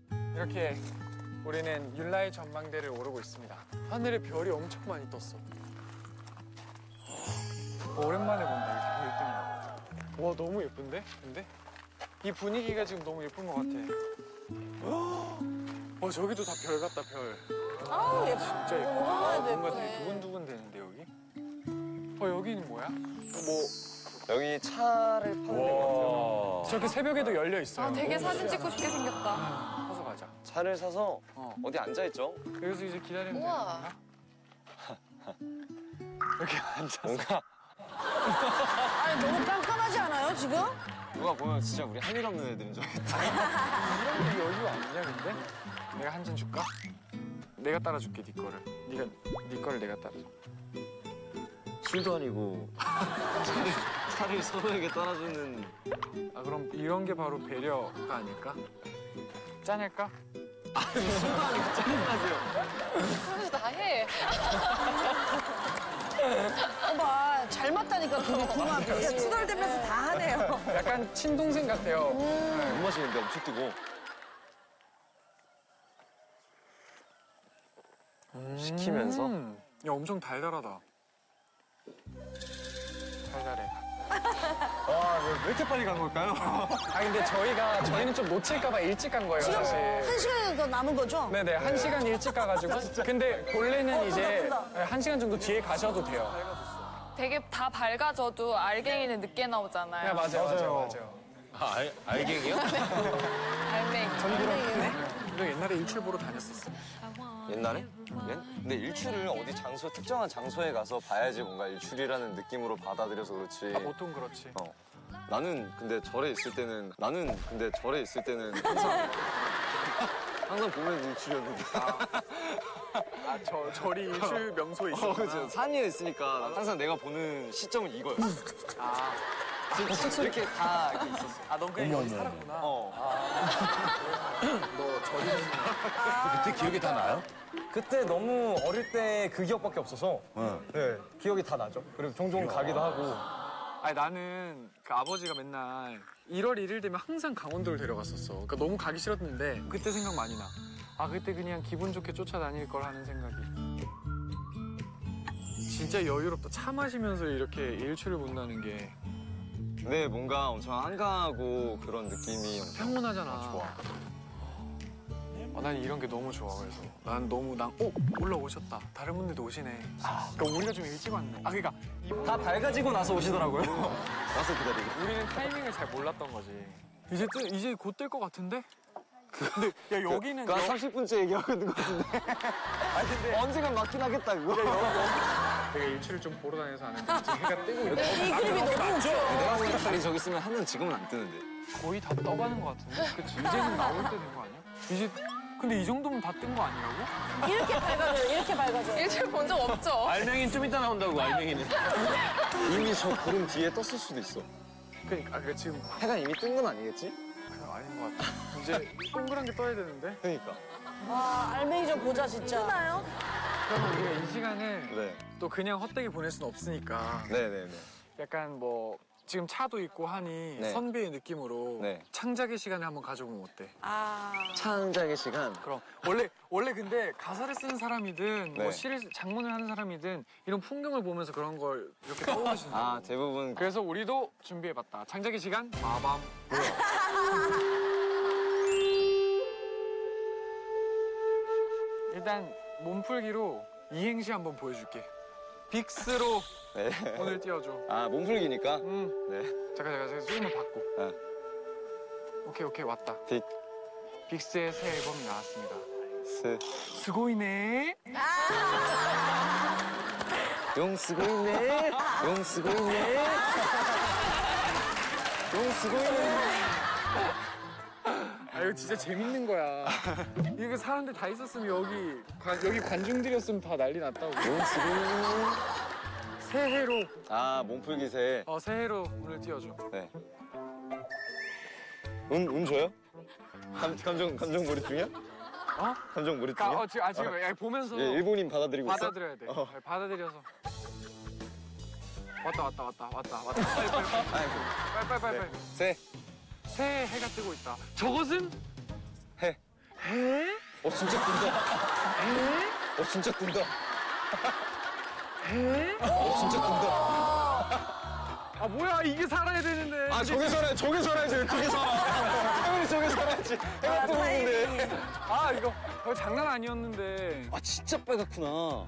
680원. 이렇게 우리는 윷나이 전망대를 오르고 있습니다. 하늘에 별이 엄청 많이 떴어. 오랜만에 본다, 이렇게 별 때문에. 와, 너무 예쁜데? 근데? 이 분위기가 지금 너무 예쁜 것 같아. 와, 저기도 다 별 같다, 별. 아, 예뻐. 진짜 예뻐. 뭔가 되게 두근두근 되는데, 여기? 여기는 뭐야? 뭐, 여기 차를 파는 거 같아요. 저렇게 새벽에도 열려 있어요. 아, 되게 사진 찍고 싶게 생겼다. 서서 가자. 차를 사서 어디 앉아있죠? 여기서 이제 기다리면 되나? 이렇게 앉아서. 뭔가. 아니, 너무 깜깜하지 않아요, 지금? 누가 보면 진짜 우리 할 일 없는 애들인 줄 알겠다. 이런 게 여유 아니냐, 근데? 내가 한 잔 줄까? 내가 따라줄게, 네 거를. 네 거를 내가 따라줘. 술도 아니고 차를 서로에게 따라주는. 아, 그럼 이런 게 바로 배려가 아닐까? 짠할까? 아, 술도 아니고 짠하지요. 그래서 다 해. 봐봐, 잘 맞다니까 둘이 궁합이. 투덜대면서 다 하네요. 약간 친동생 같아요. 네, 못 마시는데 엄청 뜨고. 시키면서. 야, 엄청 달달하다. 달달해. 와, 왜 이렇게 빨리 간 걸까요? 아, 근데 저희는 좀 놓칠까봐 일찍 간 거예요, 사실. 한 시간이 더 남은 거죠? 네네, 한 시간 일찍 가가지고. 근데 본래는 이제 한 시간 정도 뒤에 가셔도 돼요. 되게 다 밝아져도 알갱이는 늦게 나오잖아요. 네, 맞아요. 아, 알갱이요? 알맹이. 저도 옛날에 일출 보러 다녔었어. 옛날에? 근데 일출을 어디 장소, 특정한 장소에 가서 봐야지 뭔가 일출이라는 느낌으로 받아들여서 그렇지. 아, 보통 그렇지. 나는 근데 절에 있을 때는 항상 보면 일출이었는데. 절이 일출 명소에 있어. 산 위에 있으니까 항상 내가 보는 시점은 이거야. 아, 진짜 이렇게 다 이렇게 있었어. 아, 넌 그냥 여기 살았구나. 너 절이. 그때 기억이 다 나요? 그때 너무 어릴 때 그 기억밖에 없어서 네, 기억이 다 나죠. 그리고 종종 가기도 하고. 아니, 나는 그 아버지가 맨날 1월 1일 되면 항상 강원도를 데려갔었어. 그러니까 너무 가기 싫었는데 그때 생각 많이 나. 아, 그때 그냥 기분 좋게 쫓아다닐 걸 하는 생각이. 진짜 여유롭다. 차 마시면서 이렇게 일출을 본다는 게. 근데 뭔가 엄청 한가하고 그런 느낌이 평온하잖아. 좋아. 난 이런 게 너무 좋아. 그래서 난 너무 올라오셨다. 다른 분들도 오시네. 그러니까 우리가 좀 일찍 왔네. 아, 그러니까 다 밝아지고 나서 오시더라고요. 와서 기다리고. 우리는 타이밍을 잘 몰랐던 거지. 이제 곧 뜰 것 같은데? 근데 야, 여기는 30분째 얘기하고 있는 것 같은데. 아니, 근데 언젠간 맞긴 하겠다, 그거. 내가 일출을 좀 보러 다녀서 아는데 해가 뜨고 있는 이 그림이 너무 웃겨. 내가 보니까 달이 저기 있으면 하늘은 지금은 안 뜨는데. 거의 다 떠가는 것 같은데. 그치? 이제는 나올 때 된 거 아니야? 이제. 근데 이 정도면 다 뜬 거 아니라고? 이렇게 밝아져요. 일주일 본 적 없죠? 알맹이는 좀 이따 나온다고, 알맹이는. 이미 저 구름 뒤에 떴을 수도 있어. 그러니까, 지금 해가 이미 뜬 건 아니겠지? 아닌 것 같아. 이제 동그란 게 떠야 되는데? 그러니까. 와, 알맹이 좀 보자, 진짜. 뜨나요? 그러면 우리가 이 시간을 또 그냥 헛되게 보낼 수는 없으니까. 네네네. 약간 뭐. 지금 차도 있고 하니 선비의 느낌으로 창작의 시간을 한번 가져보면 어때? 아, 창작의 시간? 그럼 원래 근데 가사를 쓰는 사람이든 뭐 시를 작문을 하는 사람이든 이런 풍경을 보면서 그런 걸 이렇게 떠올리시는. 아, 대부분. 그래서 우리도 준비해봤다. 창작의 시간. 마밤. 일단 몸풀기로 이행시 한번 보여줄게. 빅스로. 네. 오늘 띄워줘. 아, 몸풀기니까? 응. 네. 잠깐 수준을 받고. 네. 오케이, 왔다. 빅스의 새 앨범이 나왔습니다. 스고이네. 용스고이네. 아, 이거 진짜 재밌는 거야. 이거 사람들 다 있었으면 여기 관중들이었으면 다 난리 났다고. 용스고이네. 새해로. 아, 몸풀기 새해. 새해로 오늘 띄워줘. 네. 운 줘요? 감정 몰입 중이야? 감정 몰입 중이야? 지금 보면서. 예, 일본인 받아들이고 있어? 받아들여야 돼. 받아들여서. 왔다. 빨리. 새해 해가 뜨고 있다. 저것은? 해? 진짜 뜬다. 해? 진짜 뜬다. 에? 진짜 뜬다. 아, 뭐야, 이게 살아야 되는데. 아, 저게 살아야지. 왜 그게 살아? 태훈이 저게 살아야지. 해가 뜨고 있는데. 아, 이거 장난 아니었는데. 아, 진짜 빨갛구나.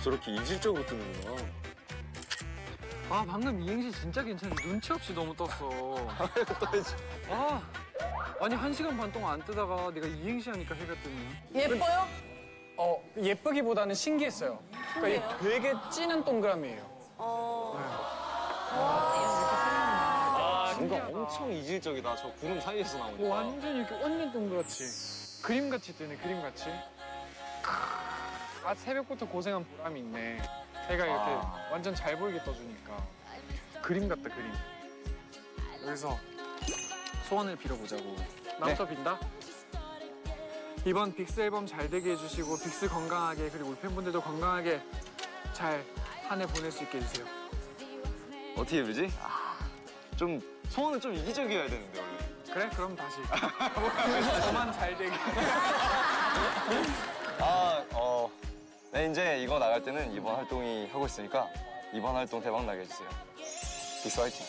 저렇게 이질적으로 뜨는구나. 아, 방금 이행시 진짜 괜찮네. 눈치 없이 너무 떴어. 떠야지. 아, 아니 1시간 반 동안 안 뜨다가 내가 이행시 하니까 해가 뜨네. 예뻐요? 예쁘기보다는 신기했어요. 그러니까 얘 되게 진한 동그라미예요. 아, 뭔가 엄청 이질적이다. 저 구름 사이에서 나오니까. 완전 이렇게 완전 동그랗지. 그림같이 뜨네, 그림같이. 아, 새벽부터 고생한 보람이 있네. 해가 이렇게 완전 잘 보이게 떠주니까. 그림 같다, 그림. 여기서 소원을 빌어보자고. 나부터 빈다? 이번 빅스 앨범 잘 되게 해주시고 빅스 건강하게, 그리고 우리 팬분들도 건강하게 잘 한 해 보낼 수 있게 해주세요. 어떻게 빌지? 좀 소원은 좀 이기적이어야 되는데 원래. 그래? 그럼 다시. 저만 잘 되게. 네, 이제 이거 나갈 때는 이번 활동이 하고 있으니까 이번 활동 대박 나게 해주세요. 빅스 화이팅.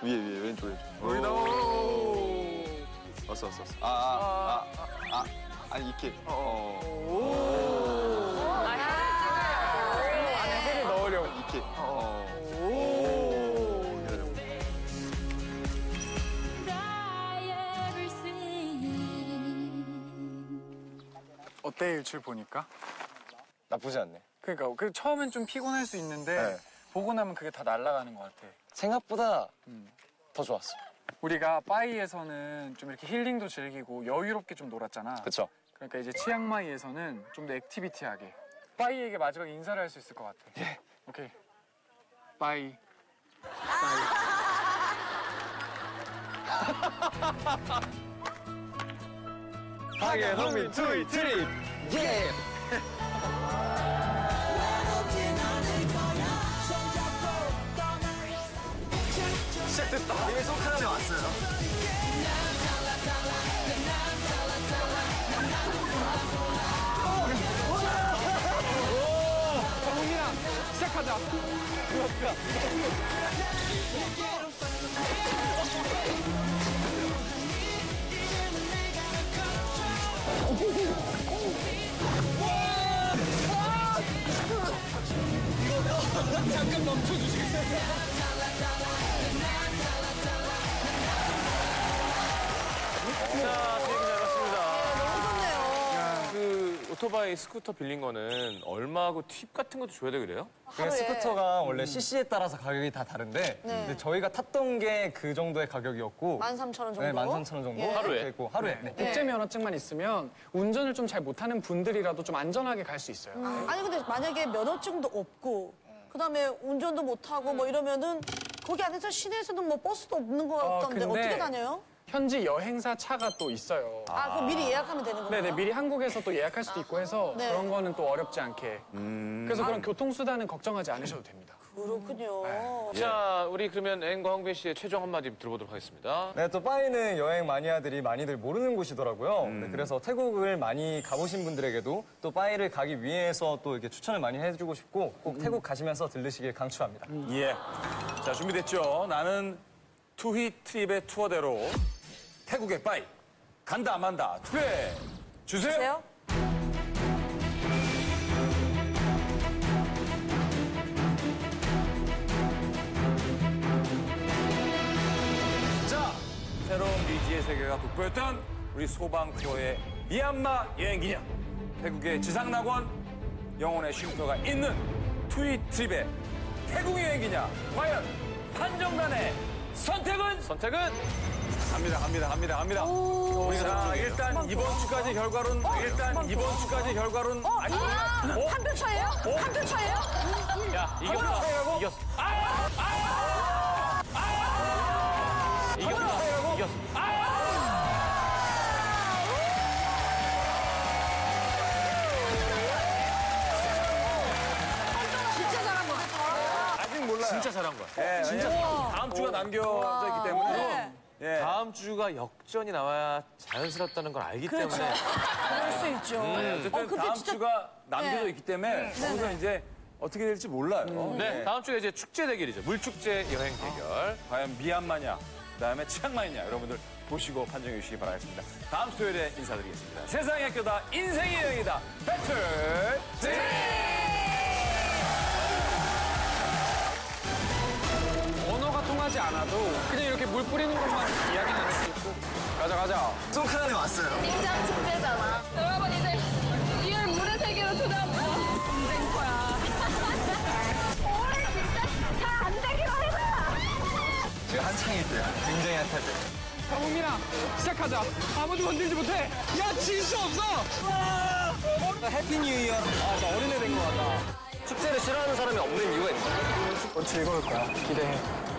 위에 왼쪽에. 왔어. 아니 이렇게. 안에 해를 넣으려고 이렇게. 어때 일출 보니까? 나쁘지 않네. 그러니까 그 처음엔 좀 피곤할 수 있는데 보고 나면 그게 다 날아가는 것 같아. 생각보다 더 좋았어. 우리가 빠이에서는 좀 이렇게 힐링도 즐기고 여유롭게 좀 놀았잖아. 그렇죠. 그러니까 이제 치앙마이에서는 좀 더 액티비티하게 빠이에게 마지막 인사를 할 수 있을 것 같아. 예. 오케이. 빠이. 빠이. 하게 홍민 투이 트립 예. 시작됐다. 이미 손가락이 왔어요. 홍민아 시작하자. 잠깐 멈춰주시겠어요? 자, 되게 잘 봤습니다. 너무 좋네요. 그 오토바이 스쿠터 빌린 거는 얼마하고 팁 같은 것도 줘야 되그래요? 스쿠터가 원래 cc에 따라서 가격이 다 다른데 근데 저희가 탔던 게 그 정도의 가격이었고 13,000원 정도? 네, 13,000원 정도. 하루에. 국제 면허증만 있으면 운전을 좀 잘 못하는 분들이라도 좀 안전하게 갈 수 있어요. 아니 근데 만약에 면허증도 없고 그다음에 운전도 못하고 뭐 이러면은 거기 안에서 시내에서는 뭐 버스도 없는 것 같던데 어떻게 다녀요? 현지 여행사 차가 또 있어요. 그럼 미리 예약하면 되는 건가요? 네네, 미리 한국에서 또 예약할 수도 있고 해서 그런 거는 또 어렵지 않게. 그래서 그런 교통수단은 걱정하지 않으셔도 됩니다. 그렇군요. 자, 우리 그러면 앤과 홍빈 씨의 최종 한마디 들어보도록 하겠습니다. 네, 또 빠이는 여행 마니아들이 많이들 모르는 곳이더라고요. 네, 그래서 태국을 많이 가보신 분들에게도 또 빠이를 가기 위해서 또 이렇게 추천을 많이 해주고 싶고 꼭 태국 가시면서 들르시길 강추합니다. 예. 자, 준비됐죠? 나는 투히 트립의 투어대로 태국의 빠이 간다 안 간다 투표해 주세요. 자, 새로운 미지의 세계가 돋보였던 우리 소방 투어의 미얀마 여행 기념, 태국의 지상 낙원, 영혼의 쉼터가 있는 투히 트립의 태국 여행 기념, 과연 판정단의 선택은? 갑니다. 우리가 일단 이번 주까지 결과론 한 표 차예요? 한 표 차예요? 야, 이겼어. 진짜 잘한 거야. 진짜 다음 주가 남겨져 있기 때문에. 예. 다음 주가 역전이 나와야 자연스럽다는 걸 알기 때문에. 그럴 수 있죠. 어쨌든 다음 주가 남겨져 있기 때문에 거기서 이제 어떻게 될지 몰라요. 다음 주에 이제 축제 대결이죠. 물축제 여행 대결. 과연 미얀마냐, 그다음에 치앙마이냐, 여러분들 보시고 판정해 주시기 바라겠습니다. 다음 주 토요일에 인사드리겠습니다. 세상의 학교다, 인생의 여행이다. 배틀 트립! 하지 않아도 그냥 이렇게 물 뿌리는 것만 이야기 나눌 수 있고. 가자, 가자. 송크란에 왔어요. 인장 축제잖아. 여러분, 이제 리얼 물의 세계로 초대합니다. 인생 거야. 오늘 진짜 잘 안 되기로 해봐. 지금 한창일 때야. 굉장히 핫할 때. 정민아, 시작하자. 아무도 건들지 못해. 야, 질 수 없어. 해피 뉴 이어. 아, 나 어린애 된 것 같다. 축제를 싫어하는 사람이 없는 이유가 있어. 즐거울 거야. 기대해.